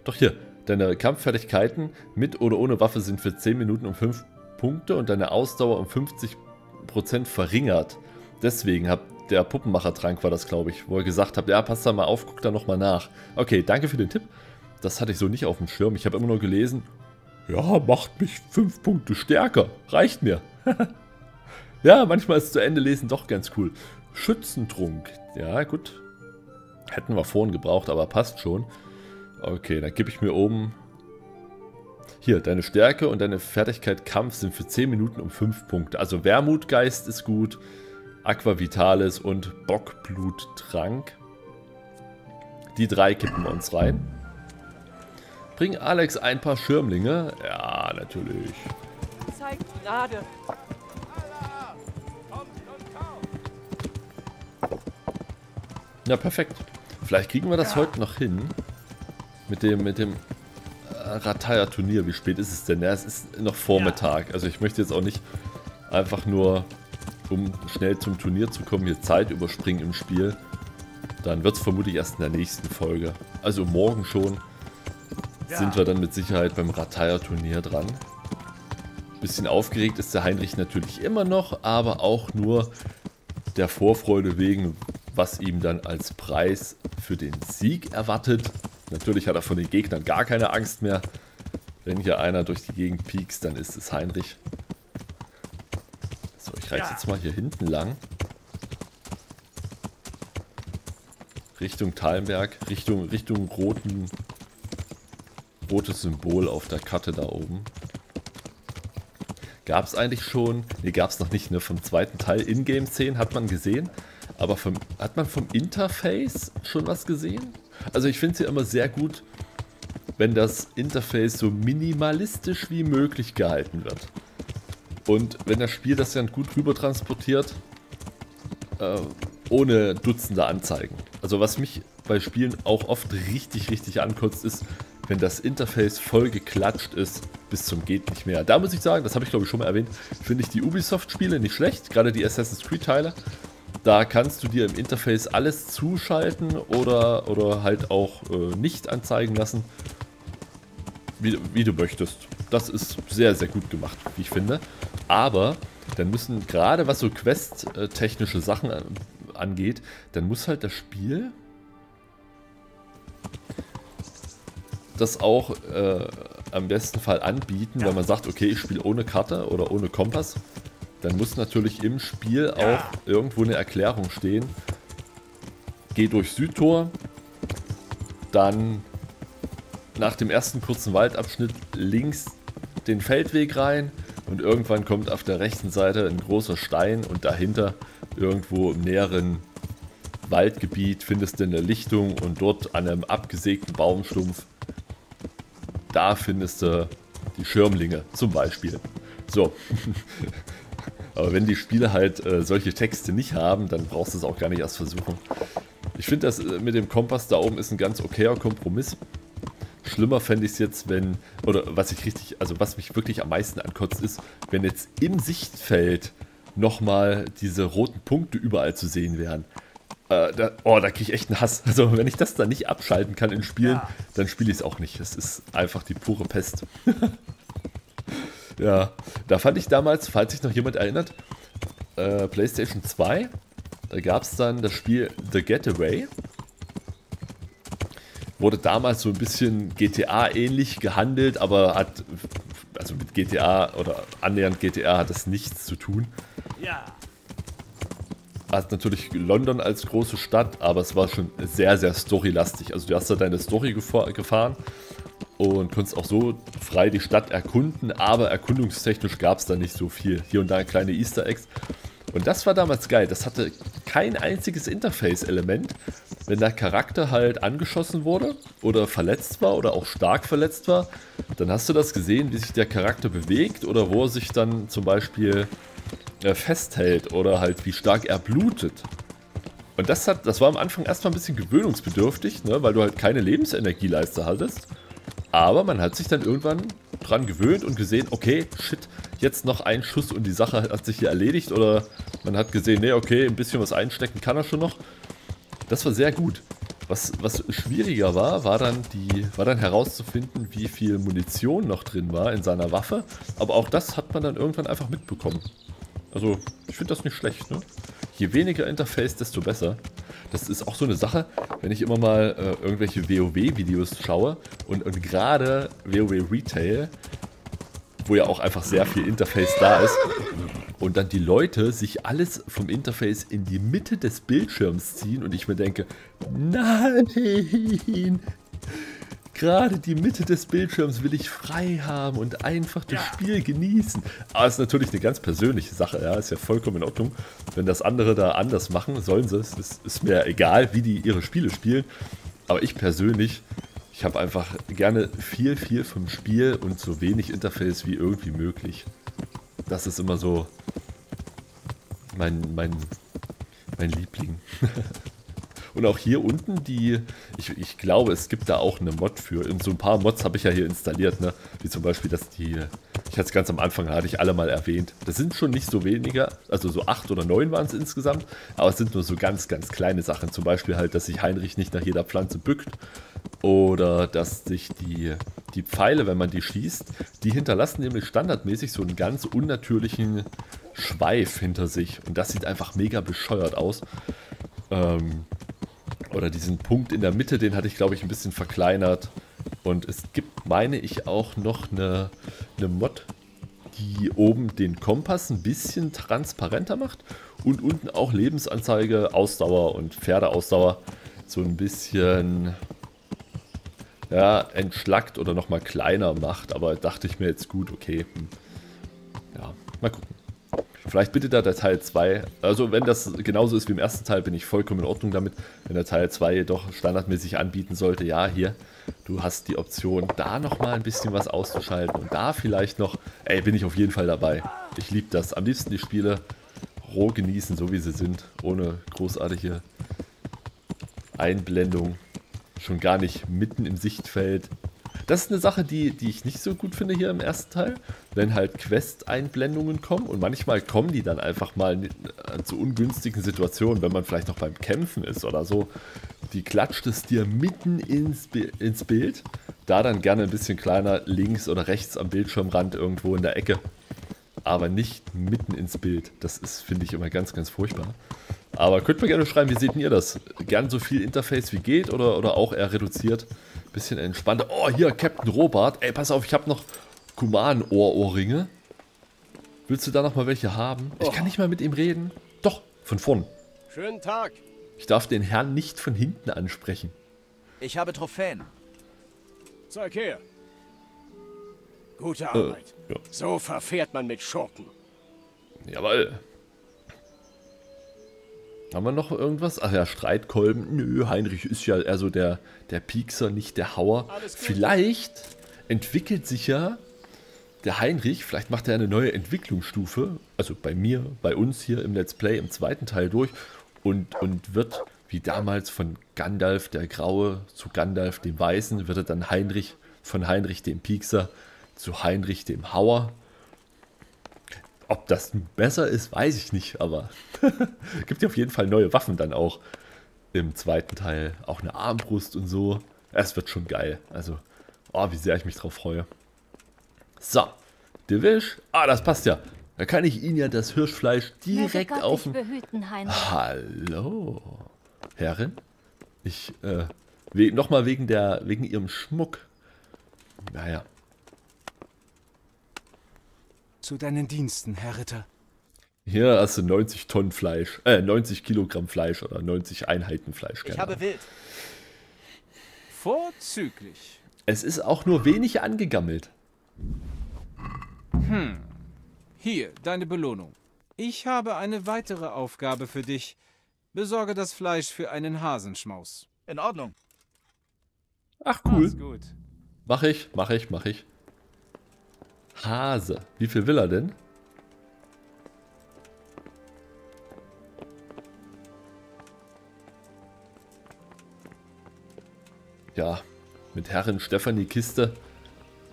Doch hier. Deine Kampffertigkeiten mit oder ohne Waffe sind für zehn Minuten um fünf Punkte und deine Ausdauer um fünfzig Prozent verringert. Deswegen hat der Puppenmachertrank, war das glaube ich, wo er gesagt hat, ja passt da mal auf, guck da nochmal nach. Okay, danke für den Tipp. Das hatte ich so nicht auf dem Schirm. Ich habe immer nur gelesen, ja macht mich fünf Punkte stärker, reicht mir. Ja, manchmal ist zu Ende lesen doch ganz cool. Schützentrunk, ja gut. Hätten wir vorhin gebraucht, aber passt schon. Okay, dann gebe ich mir oben... Hier, deine Stärke und deine Fertigkeit Kampf sind für zehn Minuten um fünf Punkte. Also Wermutgeist ist gut, Aqua Vitalis und Bockbluttrank. Die drei kippen wir uns rein. Bring Alex ein paar Schirmlinge. Ja, natürlich. Zeigt gerade. Ja, perfekt. Vielleicht kriegen wir das ja heute noch hin. Mit dem, mit dem Rataya-Turnier, wie spät ist es denn? Ja, es ist noch Vormittag. Also ich möchte jetzt auch nicht einfach nur, um schnell zum Turnier zu kommen, hier Zeit überspringen im Spiel. Dann wird es vermutlich erst in der nächsten Folge. Also morgen schon sind wir dann mit Sicherheit beim Rataya-Turnier dran. Ein bisschen aufgeregt ist der Heinrich natürlich immer noch, aber auch nur der Vorfreude wegen, was ihm dann als Preis für den Sieg erwartet. Natürlich hat er von den Gegnern gar keine Angst mehr. Wenn hier einer durch die Gegend piekst, dann ist es Heinrich. So, ich reiche jetzt mal hier hinten lang. Richtung Thalmberg, Richtung, Richtung roten, rotes Symbol auf der Karte da oben. Gab es eigentlich schon, ne, gab es noch nicht, ne, vom zweiten Teil Ingame-Szenen hat man gesehen. Aber vom, hat man vom Interface schon was gesehen? Also ich finde es ja immer sehr gut, wenn das Interface so minimalistisch wie möglich gehalten wird. Und wenn das Spiel das dann gut rüber transportiert, äh, ohne Dutzende Anzeigen. Also was mich bei Spielen auch oft richtig, richtig ankotzt, ist, wenn das Interface voll geklatscht ist, bis zum geht nicht mehr. Da muss ich sagen, das habe ich glaube ich schon mal erwähnt, finde ich die Ubisoft-Spiele nicht schlecht, gerade die Assassin's Creed-Teile. Da kannst du dir im Interface alles zuschalten oder, oder halt auch äh, nicht anzeigen lassen, wie, wie du möchtest. Das ist sehr, sehr gut gemacht, wie ich finde. Aber dann müssen, gerade was so Quest-technische Sachen angeht, dann muss halt das Spiel das auch äh, am besten Fall anbieten, wenn man sagt, okay, ich spiele ohne Karte oder ohne Kompass. Dann muss natürlich im Spiel auch irgendwo eine Erklärung stehen, Geh durch Südtor, dann nach dem ersten kurzen Waldabschnitt links den Feldweg rein und irgendwann kommt auf der rechten Seite ein großer Stein und dahinter irgendwo im näheren Waldgebiet findest du eine Lichtung und dort an einem abgesägten Baumstumpf, da findest du die Schirmlinge zum Beispiel. So. Aber wenn die Spiele halt äh, solche Texte nicht haben, dann brauchst du es auch gar nicht erst versuchen. Ich finde, das äh, mit dem Kompass da oben ist ein ganz okayer Kompromiss. Schlimmer fände ich es jetzt, wenn, oder was ich richtig, also was mich wirklich am meisten ankotzt ist, wenn jetzt im Sichtfeld nochmal diese roten Punkte überall zu sehen wären. Äh, da, oh, da kriege ich echt einen Hass. Also wenn ich das dann nicht abschalten kann in Spielen, ja, dann spiele ich es auch nicht. Das ist einfach die pure Pest. Ja, da fand ich damals, falls sich noch jemand erinnert, äh, PlayStation zwei, da gab es dann das Spiel The Getaway. Wurde damals so ein bisschen G T A-ähnlich gehandelt, aber hat, also mit G T A oder annähernd G T A hat das nichts zu tun. Ja. Hat natürlich London als große Stadt, aber es war schon sehr, sehr storylastig. Also du hast da deine Story gefahren und konntest auch so frei die Stadt erkunden, aber erkundungstechnisch gab es da nicht so viel. Hier und da kleine Easter Eggs. Und das war damals geil. Das hatte kein einziges Interface-Element. Wenn der Charakter halt angeschossen wurde oder verletzt war oder auch stark verletzt war, dann hast du das gesehen, wie sich der Charakter bewegt oder wo er sich dann zum Beispiel festhält oder halt wie stark er blutet. Und das, hat, das war am Anfang erstmal ein bisschen gewöhnungsbedürftig, ne, weil du halt keine Lebensenergieleiste hattest. Aber man hat sich dann irgendwann dran gewöhnt und gesehen, okay, shit, jetzt noch ein Schuss und die Sache hat sich hier erledigt. Oder man hat gesehen, nee, okay, ein bisschen was einstecken kann er schon noch. Das war sehr gut. Was, was schwieriger war, war dann, die, war dann herauszufinden, wie viel Munition noch drin war in seiner Waffe. Aber auch das hat man dann irgendwann einfach mitbekommen. Also, ich finde das nicht schlecht, ne? Je weniger Interface, desto besser. Das ist auch so eine Sache, wenn ich immer mal äh, irgendwelche WoW-Videos schaue und, und gerade WoW Retail, wo ja auch einfach sehr viel Interface da ist und dann die Leute sich alles vom Interface in die Mitte des Bildschirms ziehen und ich mir denke, nein, gerade die Mitte des Bildschirms will ich frei haben und einfach das Spiel genießen. Aber es ist natürlich eine ganz persönliche Sache, ja, ist ja vollkommen in Ordnung. Wenn das andere da anders machen, sollen sie es. Es ist mir egal, wie die ihre Spiele spielen. Aber ich persönlich, ich habe einfach gerne viel, viel vom Spiel und so wenig Interface wie irgendwie möglich. Das ist immer so mein, mein, mein Liebling. Und auch hier unten die, ich, ich glaube, es gibt da auch eine Mod für. So ein paar Mods habe ich ja hier installiert, ne? Wie zum Beispiel, dass die, ich hatte es ganz am Anfang, hatte ich alle mal erwähnt. Das sind schon nicht so weniger, also so acht oder neun waren es insgesamt, aber es sind nur so ganz, ganz kleine Sachen. Zum Beispiel halt, dass sich Heinrich nicht nach jeder Pflanze bückt oder dass sich die, die Pfeile, wenn man die schießt, die hinterlassen nämlich standardmäßig so einen ganz unnatürlichen Schweif hinter sich. Und das sieht einfach mega bescheuert aus. Ähm... Oder diesen Punkt in der Mitte, den hatte ich, glaube ich, ein bisschen verkleinert. Und es gibt, meine ich, auch noch eine, eine Mod, die oben den Kompass ein bisschen transparenter macht. Und unten auch Lebensanzeige, Ausdauer und Pferdeausdauer so ein bisschen ja, entschlackt oder nochmal kleiner macht. Aber dachte ich mir jetzt, gut, okay, ja, mal gucken. Vielleicht bitte da der Teil zwei, also wenn das genauso ist wie im ersten Teil, bin ich vollkommen in Ordnung damit. Wenn der Teil zwei jedoch standardmäßig anbieten sollte, ja hier, du hast die Option, da nochmal ein bisschen was auszuschalten und da vielleicht noch, ey, bin ich auf jeden Fall dabei. Ich liebe das, am liebsten die Spiele roh genießen, so wie sie sind, ohne großartige Einblendung, schon gar nicht mitten im Sichtfeld. Das ist eine Sache, die, die ich nicht so gut finde hier im ersten Teil, wenn halt Quest-Einblendungen kommen und manchmal kommen die dann einfach mal zu ungünstigen Situationen, wenn man vielleicht noch beim Kämpfen ist oder so. Die klatscht es dir mitten ins, ins Bild, da dann gerne ein bisschen kleiner links oder rechts am Bildschirmrand irgendwo in der Ecke, aber nicht mitten ins Bild. Das ist, finde ich, immer ganz, ganz furchtbar. Aber könnt mir gerne schreiben, wie seht ihr das? Gern so viel Interface wie geht oder, oder auch eher reduziert? Bisschen entspannter. Oh, hier, Captain Robert. Ey, pass auf, ich habe noch Kuman-Ohr-Ohrringe. Willst du da noch mal welche haben? Oh. Ich kann nicht mal mit ihm reden. Doch, von vorn. Schönen Tag. Ich darf den Herrn nicht von hinten ansprechen. Ich habe Trophäen. Zeig her. Gute Arbeit. Äh, ja. So verfährt man mit Schurken. Jawohl. Haben wir noch irgendwas? Ach ja, Streitkolben. Nö, Heinrich ist ja eher so der, der Piekser, nicht der Hauer. Vielleicht entwickelt sich ja der Heinrich, vielleicht macht er eine neue Entwicklungsstufe, also bei mir, bei uns hier im Let's Play, im zweiten Teil durch und, und wird, wie damals von Gandalf der Graue zu Gandalf dem Weißen, wird er dann Heinrich, von Heinrich dem Piekser zu Heinrich dem Hauer. Ob das besser ist, weiß ich nicht, aber gibt ja auf jeden Fall neue Waffen dann auch im zweiten Teil. Auch eine Armbrust und so. Es wird schon geil. Also, oh, wie sehr ich mich drauf freue. So, Divish. Ah, das passt ja. Da kann ich Ihnen ja das Hirschfleisch direkt Gott, auf den... Hallo, Herrin. Ich, äh, we nochmal wegen der, wegen Ihrem Schmuck. Naja. Zu deinen Diensten, Herr Ritter. Hier hast du neunzig Tonnen Fleisch, äh, neunzig Kilogramm Fleisch oder neunzig Einheiten Fleisch. Ich habe wild. Vorzüglich. Es ist auch nur wenig angegammelt. Hm. Hier, deine Belohnung. Ich habe eine weitere Aufgabe für dich. Besorge das Fleisch für einen Hasenschmaus. In Ordnung. Ach cool. Gut. Mach ich, mach ich, mach ich. Hase. Wie viel will er denn? Ja, mit Herrin Stefanie Kiste.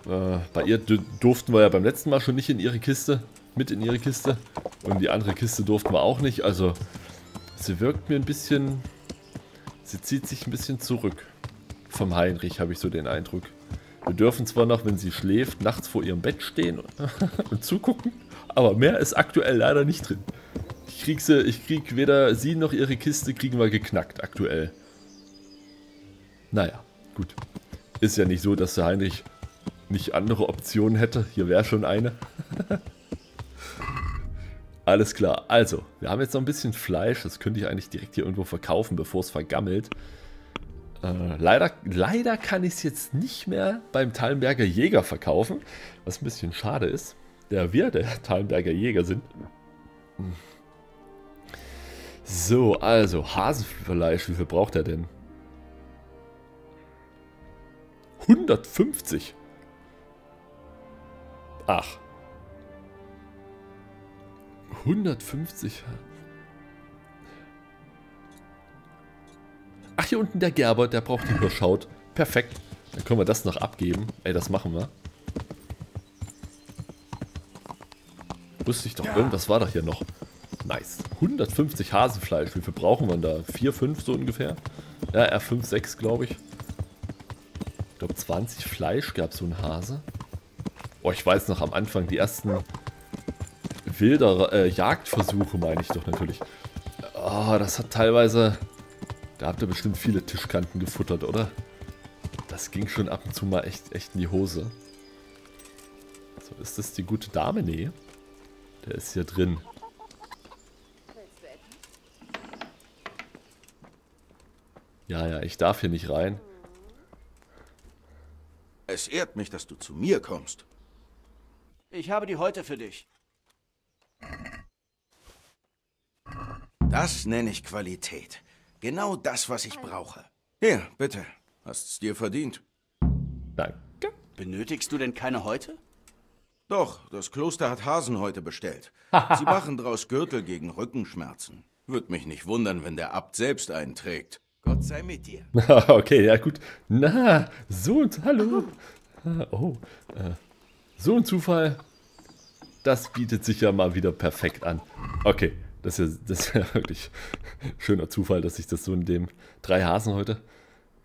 Äh, bei ihr durften wir ja beim letzten Mal schon nicht in ihre Kiste. Mit in ihre Kiste. Und die andere Kiste durften wir auch nicht. Also, sie wirkt mir ein bisschen... Sie zieht sich ein bisschen zurück. Vom Heinrich habe ich so den Eindruck. Wir dürfen zwar noch, wenn sie schläft, nachts vor ihrem Bett stehen und, und zugucken, aber mehr ist aktuell leider nicht drin. Ich krieg, sie, ich krieg weder sie noch ihre Kiste, kriegen wir geknackt aktuell. Naja, gut. Ist ja nicht so, dass der Heinrich nicht andere Optionen hätte. Hier wäre schon eine. Alles klar. Also, wir haben jetzt noch ein bisschen Fleisch. Das könnte ich eigentlich direkt hier irgendwo verkaufen, bevor es vergammelt. Äh, leider, leider kann ich es jetzt nicht mehr beim Thalenberger Jäger verkaufen, was ein bisschen schade ist, da wir der Thalenberger Jäger sind. So, also, Hasenfleisch, wie viel braucht er denn? hundertfünfzig. Ach. hundertfünfzig. Ach, hier unten der Gerber, der braucht die Überschaut. Perfekt. Dann können wir das noch abgeben. Ey, das machen wir. Wusste ich doch, ja. Irgendwas war doch hier noch. Nice. hundertfünfzig Hasenfleisch. Wie viel brauchen wir denn da? vier, fünf so ungefähr? Ja, eher fünf, sechs glaube ich. Ich glaube zwanzig Fleisch gab es so ein Hase. Oh, ich weiß noch am Anfang, die ersten wilder äh, Jagdversuche meine ich doch natürlich. Oh, das hat teilweise... Da habt ihr bestimmt viele Tischkanten gefuttert, oder? Das ging schon ab und zu mal echt, echt in die Hose. So, ist das die gute Dame? Nee. Der ist hier drin. Ja, ja, ich darf hier nicht rein. Es ehrt mich, dass du zu mir kommst. Ich habe die Häute für dich. Das nenne ich Qualität. Genau das, was ich brauche. Hier, bitte. Hast's dir verdient. Danke. Benötigst du denn keine Häute? Doch, das Kloster hat Hasenhäute bestellt. Sie machen draus Gürtel gegen Rückenschmerzen. Würde mich nicht wundern, wenn der Abt selbst einen trägt. Gott sei mit dir. Okay, ja gut. Na, so und... Hallo. Oh, äh, so ein Zufall. Das bietet sich ja mal wieder perfekt an. Okay. Das ist, ja, das ist ja wirklich schöner Zufall, dass ich das so in dem... Drei Hasen heute.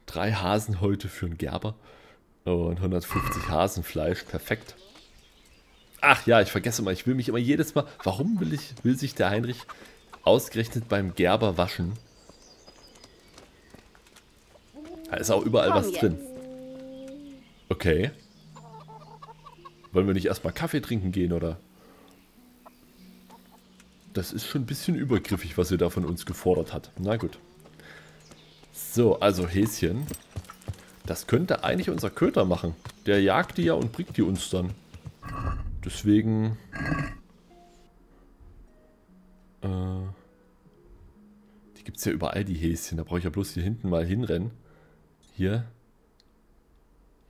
Drei Hasen heute für einen Gerber. Und hundertfünfzig Hasenfleisch. Perfekt. Ach ja, ich vergesse mal. Ich will mich immer jedes Mal... Warum will, ich, will sich der Heinrich ausgerechnet beim Gerber waschen? Da ist auch überall was drin. Okay. Wollen wir nicht erstmal Kaffee trinken gehen, oder... Das ist schon ein bisschen übergriffig, was ihr da von uns gefordert hat. Na gut. So, also Häschen. Das könnte eigentlich unser Köter machen. Der jagt die ja und bringt die uns dann. Deswegen... Äh, die gibt es ja überall, die Häschen. Da brauche ich ja bloß hier hinten mal hinrennen. Hier.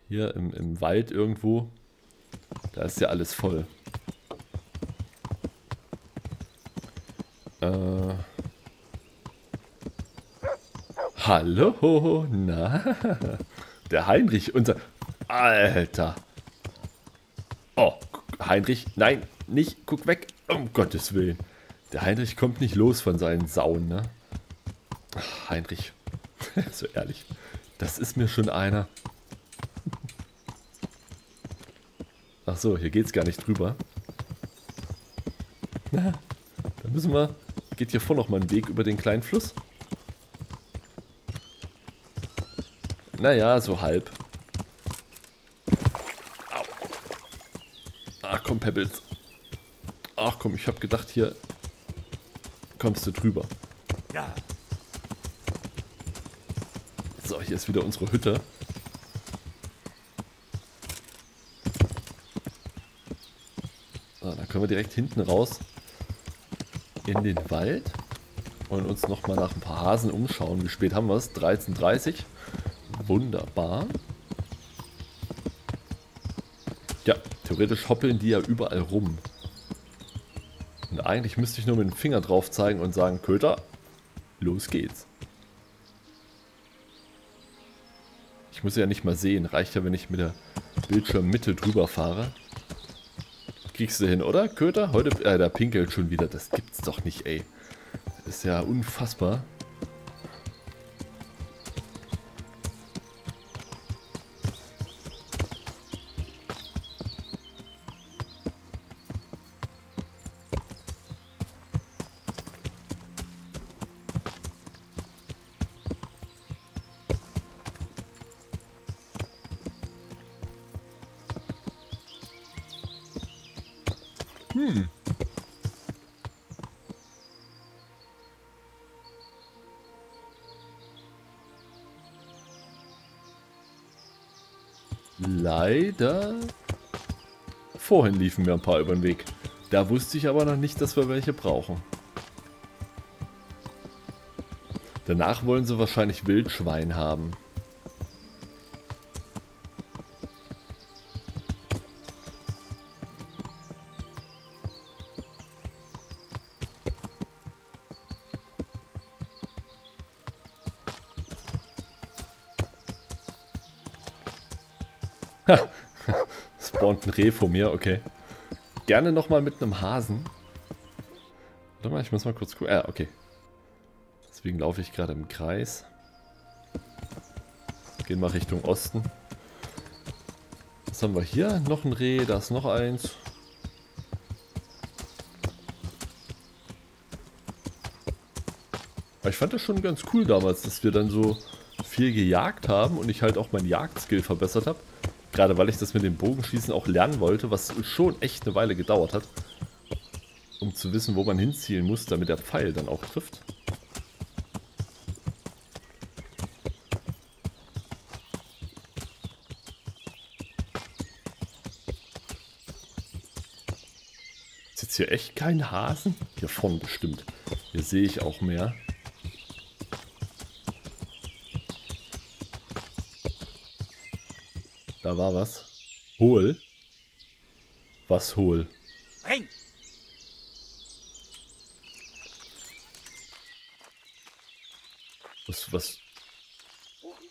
Hier im, im Wald irgendwo. Da ist ja alles voll. Äh... Hallo, na, der Heinrich, unser, Alter, oh, Heinrich, nein, nicht, guck weg, um Gottes Willen, der Heinrich kommt nicht los von seinen Sauen, ne, ach, Heinrich, so ehrlich, das ist mir schon einer, ach so, hier geht's gar nicht drüber, na, da müssen wir, geht hier vor noch mal ein Weg über den kleinen Fluss. Naja, so halb. Au. Ach komm, Pebbles. Ach komm, ich hab gedacht, hier kommst du drüber. Ja. So, hier ist wieder unsere Hütte. So, dann können wir direkt hinten raus in den Wald und uns nochmal nach ein paar Hasen umschauen. Wie spät haben wir es? dreizehn Uhr dreißig. Wunderbar. Ja, theoretisch hoppeln die ja überall rum. Und eigentlich müsste ich nur mit dem Finger drauf zeigen und sagen, Köter, los geht's. Ich muss ja nicht mal sehen. Reicht ja, wenn ich mit der Bildschirmmitte drüber fahre. Kriegst du hin, oder, Köter? Heute, äh, da pinkelt schon wieder. Das gibt's doch nicht, ey. Das ist ja unfassbar. Hm. Leider. Vorhin liefen mir ein paar über den Weg. Da wusste ich aber noch nicht, dass wir welche brauchen. Danach wollen sie wahrscheinlich Wildschwein haben. Spawnt ein Reh vor mir, okay. Gerne nochmal mit einem Hasen. Warte mal, ich muss mal kurz gucken. Ah, okay. Deswegen laufe ich gerade im Kreis. Gehen mal Richtung Osten. Was haben wir hier? Noch ein Reh, da ist noch eins. Aber ich fand das schon ganz cool damals, dass wir dann so viel gejagt haben und ich halt auch meinen Jagdskill verbessert habe. Gerade weil ich das mit dem Bogenschießen auch lernen wollte, was schon echt eine Weile gedauert hat. Um zu wissen, wo man hinzielen muss, damit der Pfeil dann auch trifft. Ist jetzt hier echt kein Hasen? Hier vorne bestimmt. Hier sehe ich auch mehr. Da war was. Hol? Was hol? Nein. Was, was?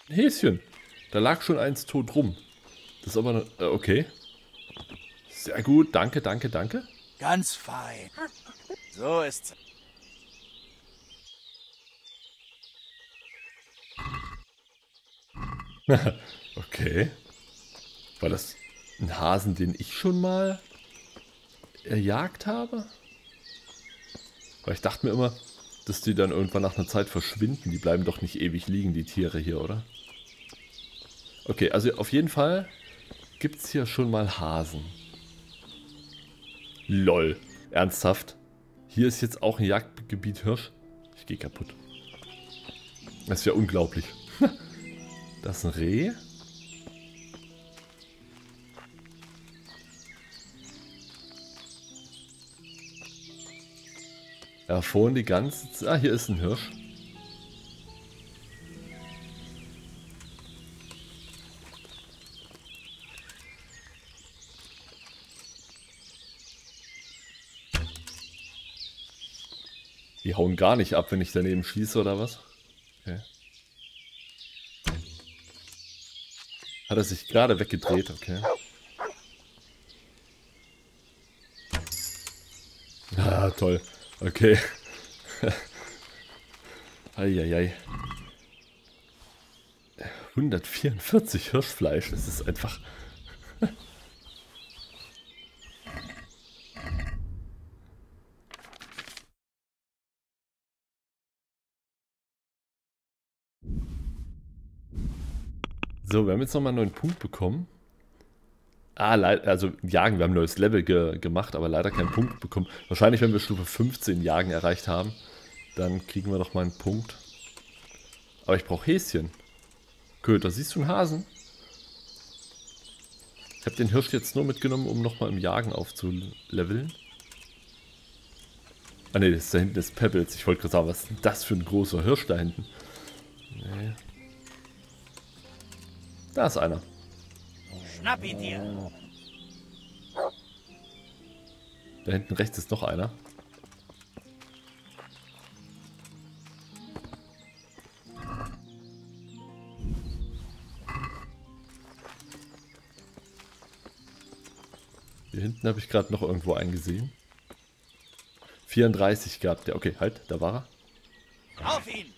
Häschen. Da lag schon eins tot rum. Das ist aber... Noch, äh, okay. Sehr gut. Danke, danke, danke. Ganz fein. So ist's. Okay. War das ein Hasen, den ich schon mal erjagt habe? Weil ich dachte mir immer, dass die dann irgendwann nach einer Zeit verschwinden. Die bleiben doch nicht ewig liegen, die Tiere hier, oder? Okay, also auf jeden Fall gibt es hier schon mal Hasen. Lol, ernsthaft? Hier ist jetzt auch ein Jagdgebiet Hirsch? Ich gehe kaputt. Das ist ja unglaublich. Das ist ein Reh. Ja, vorhin die ganze Zeit. Ah, hier ist ein Hirsch. Die hauen gar nicht ab, wenn ich daneben schieße oder was? Okay. Hat er sich gerade weggedreht, okay. Ah, toll. Okay. Eieiei. hundertvierundvierzig Hirschfleisch, das ist einfach... So, wir haben jetzt nochmal einen neuen Punkt bekommen. Ah, also Jagen, wir haben ein neues Level ge gemacht, aber leider keinen Punkt bekommen. Wahrscheinlich, wenn wir Stufe fünfzehn Jagen erreicht haben, dann kriegen wir nochmal einen Punkt. Aber ich brauche Häschen. Köter, siehst du einen Hasen? Ich habe den Hirsch jetzt nur mitgenommen, um nochmal im Jagen aufzuleveln. Ah ne, da hinten ist Pebbles. Ich wollte gerade sagen, was ist denn das für ein großer Hirsch da hinten? Nee. Da ist einer. Schnapp ihn dir. Da hinten rechts ist noch einer. Hier hinten habe ich gerade noch irgendwo eingesehen. vierunddreißig gab der. Okay, halt, da war er. Auf ihn!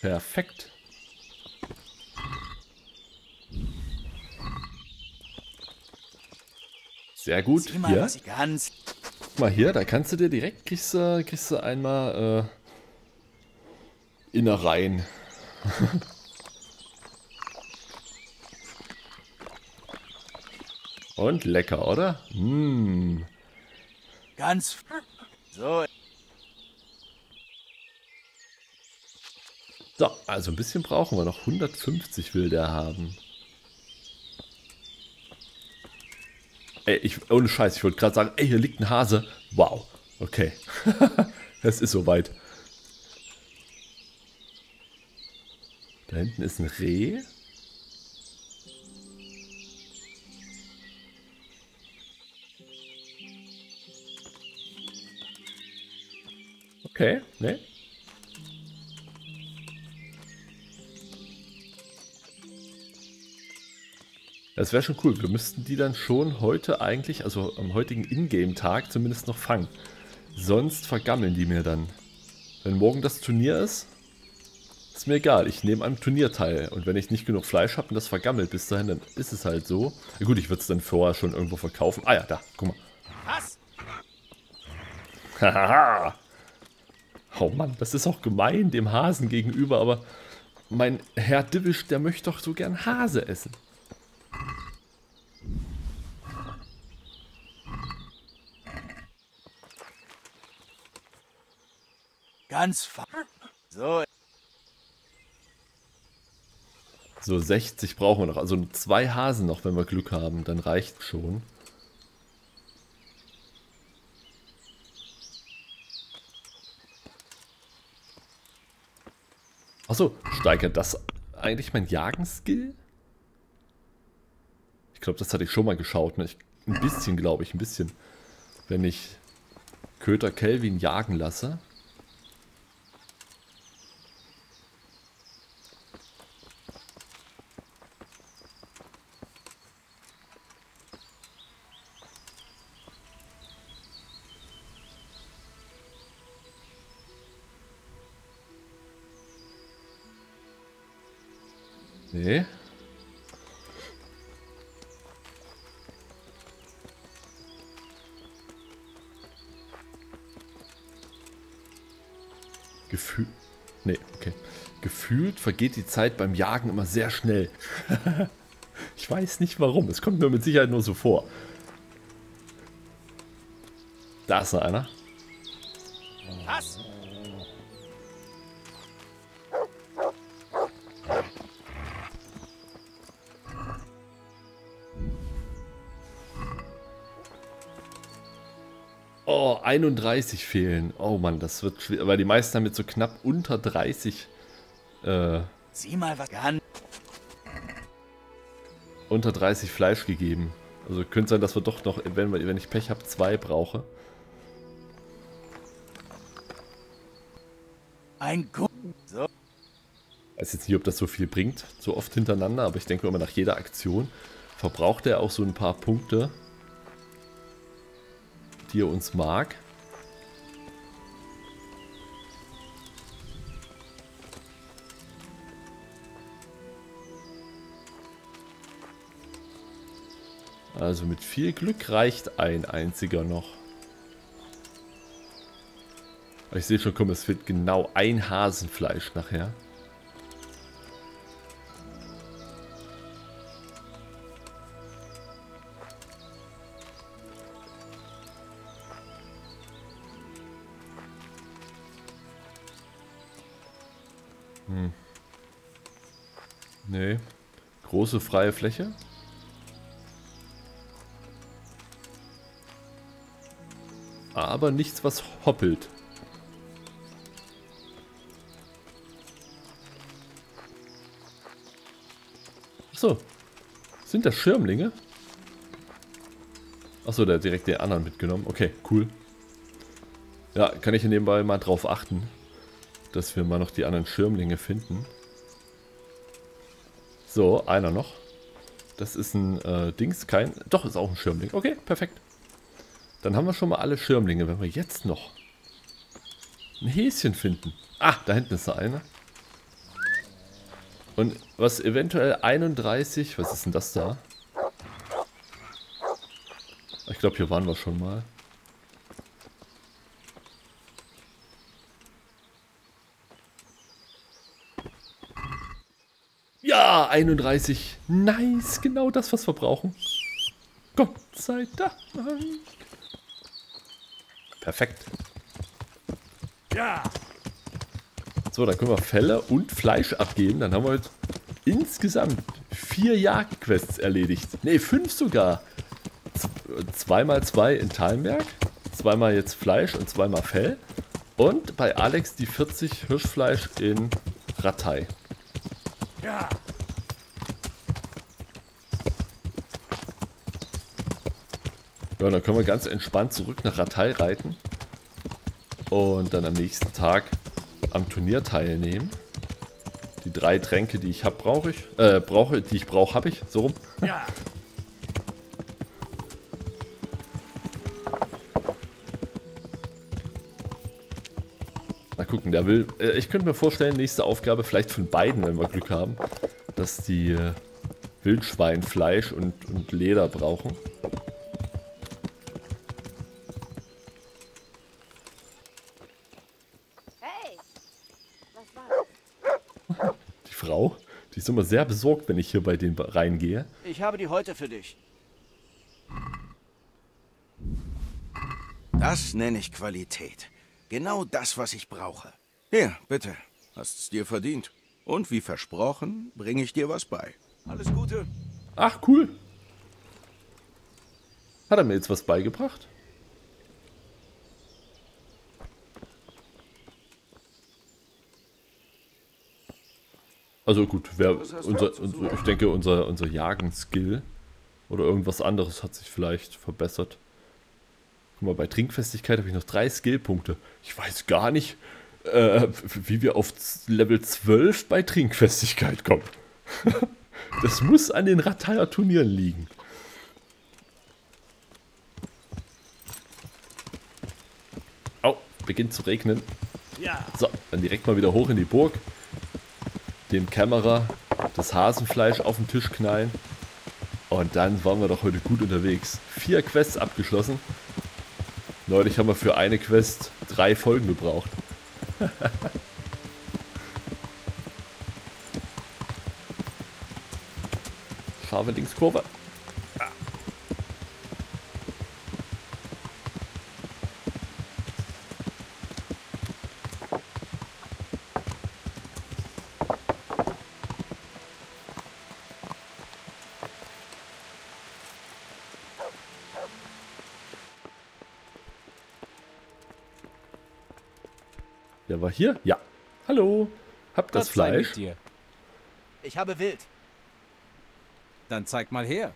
Perfekt. Sehr gut. Sieh mal, was ich ganz... Guck mal hier, da kannst du dir direkt, kriegst du, kriegst du einmal äh, Innereien. Und lecker, oder? Mm. Ganz so. So, also ein bisschen brauchen wir noch. hundertfünfzig will der haben. Ey, ich, ohne Scheiß, ich wollte gerade sagen, ey, hier liegt ein Hase. Wow, okay. Das ist soweit. Da hinten ist ein Reh. Okay, ne? Das wäre schon cool. Wir müssten die dann schon heute eigentlich, also am heutigen Ingame-Tag zumindest noch fangen. Sonst vergammeln die mir dann. Wenn morgen das Turnier ist, ist mir egal. Ich nehme am Turnier teil. Und wenn ich nicht genug Fleisch habe und das vergammelt bis dahin, dann ist es halt so. Ja gut, ich würde es dann vorher schon irgendwo verkaufen. Ah ja, da, guck mal. Was? Hahaha. Oh Mann, das ist auch gemein dem Hasen gegenüber, aber mein Herr Dibbisch, der möchte doch so gern Hase essen. Ganz far. So. So, sechzig brauchen wir noch. Also zwei Hasen noch, wenn wir Glück haben. Dann reicht schon. Achso, steigert das eigentlich mein Jagen-Skill? Ich glaube, das hatte ich schon mal geschaut. Ne? Ich, ein bisschen, glaube ich, ein bisschen. Wenn ich Köter Kelvin jagen lasse. Nee. Gefühl. Nee, okay. Gefühlt vergeht die Zeit beim Jagen immer sehr schnell. Ich weiß nicht warum. Es kommt mir mit Sicherheit nur so vor. Da ist noch einer. Was? Oh, einunddreißig fehlen. Oh Mann, das wird schwierig. Weil die meisten haben jetzt so knapp unter dreißig. Äh, Sieh mal was an. Unter dreißig Fleisch gegeben. Also könnte sein, dass wir doch noch, wenn, wenn ich Pech habe, zwei brauche. Ein Guck. So. Ich weiß jetzt nicht, ob das so viel bringt, so oft hintereinander, aber ich denke immer nach jeder Aktion verbraucht er auch so ein paar Punkte, die er uns mag. Also mit viel Glück reicht ein einziger noch. Ich sehe schon, komm, es wird genau ein Hasenfleisch nachher. Hm. Nee. Große freie Fläche. Aber nichts, was hoppelt. Achso. Sind das Schirmlinge? Achso, der hat direkt den anderen mitgenommen. Okay, cool. Ja, kann ich nebenbei mal drauf achten, dass wir mal noch die anderen Schirmlinge finden. So, einer noch. Das ist ein äh, Dings, kein... Doch, ist auch ein Schirmling. Okay, perfekt. Dann haben wir schon mal alle Schirmlinge. Wenn wir jetzt noch ein Häschen finden. Ah, da hinten ist da einer. Und was eventuell einunddreißig... Was ist denn das da? Ich glaube, hier waren wir schon mal. Ja, einunddreißig. Nice, genau das, was wir brauchen. Gott sei Dank. Perfekt. Ja. So, da können wir Felle und Fleisch abgeben. Dann haben wir heute insgesamt vier Jagdquests erledigt. Ne, fünf sogar. Zweimal zwei in Thalmberg. Zweimal jetzt Fleisch und zweimal Fell. Und bei Alex die vierzig Hirschfleisch in Rattay. Ja. Ja, dann können wir ganz entspannt zurück nach Rattay reiten und dann am nächsten Tag am Turnier teilnehmen. Die drei Tränke, die ich habe, brauche ich. Äh, brauche, die ich brauche, habe ich. So rum. Ja. Mal gucken, der will. Äh, ich könnte mir vorstellen, nächste Aufgabe vielleicht von beiden, wenn wir Glück haben, dass die äh, Wildschweinfleisch und, und Leder brauchen. Die ist immer sehr besorgt, wenn ich hier bei denen reingehe. Ich habe die heute für dich. Das nenne ich Qualität. Genau das, was ich brauche. Hier, bitte. Hast's dir verdient. Und wie versprochen, bringe ich dir was bei. Alles Gute. Ach, cool. Hat er mir jetzt was beigebracht? Also gut, wer, unser, unser, ich denke unser, unser Jagen-Skill oder irgendwas anderes hat sich vielleicht verbessert. Guck mal, bei Trinkfestigkeit habe ich noch drei Skillpunkte. Ich weiß gar nicht, äh, wie wir auf Level zwölf bei Trinkfestigkeit kommen. Das muss an den Rattayer Turnieren liegen. Au, beginnt zu regnen. So, dann direkt mal wieder hoch in die Burg. Dem Kämmerer das Hasenfleisch auf den Tisch knallen. Und dann waren wir doch heute gut unterwegs. Vier Quests abgeschlossen. Neulich haben wir für eine Quest drei Folgen gebraucht. Scharfe Linkskurve. Der war hier? Ja. Hallo. Habt das Fleisch? Dir. Ich habe Wild. Dann zeig mal her.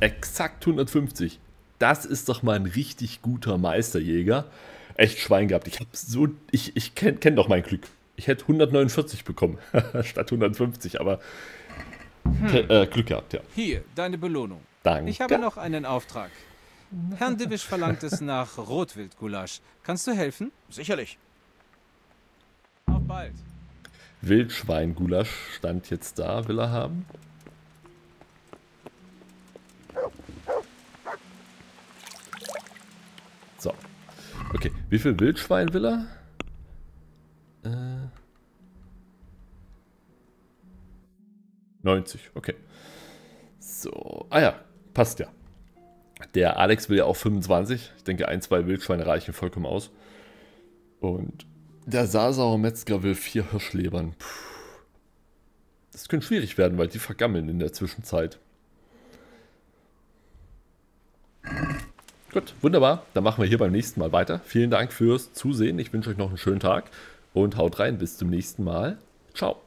Exakt hundertfünfzig. Das ist doch mal ein richtig guter Meisterjäger. Echt Schwein gehabt. Ich, so, ich, ich kenne kenn doch mein Glück. Ich hätte hundertneunundvierzig bekommen, statt hundertfünfzig, aber hm. äh, Glück gehabt, ja. Hier, deine Belohnung. Danke. Ich habe noch einen Auftrag. Herrn Dibisch verlangt es nach Rotwildgulasch. Kannst du helfen? Sicherlich. Auf bald. Wildschweingulasch stand jetzt da, will er haben. So. Okay, wie viel Wildschwein will er? Äh. neunzig, okay. So, ah ja, passt ja. Der Alex will ja auch fünfundzwanzig. Ich denke, ein, zwei Wildschweine reichen vollkommen aus. Und der Sasauer Metzger will vier Hirschlebern. Puh. Das könnte schwierig werden, weil die vergammeln in der Zwischenzeit. Gut, wunderbar. Dann machen wir hier beim nächsten Mal weiter. Vielen Dank fürs Zusehen. Ich wünsche euch noch einen schönen Tag und haut rein. Bis zum nächsten Mal. Ciao.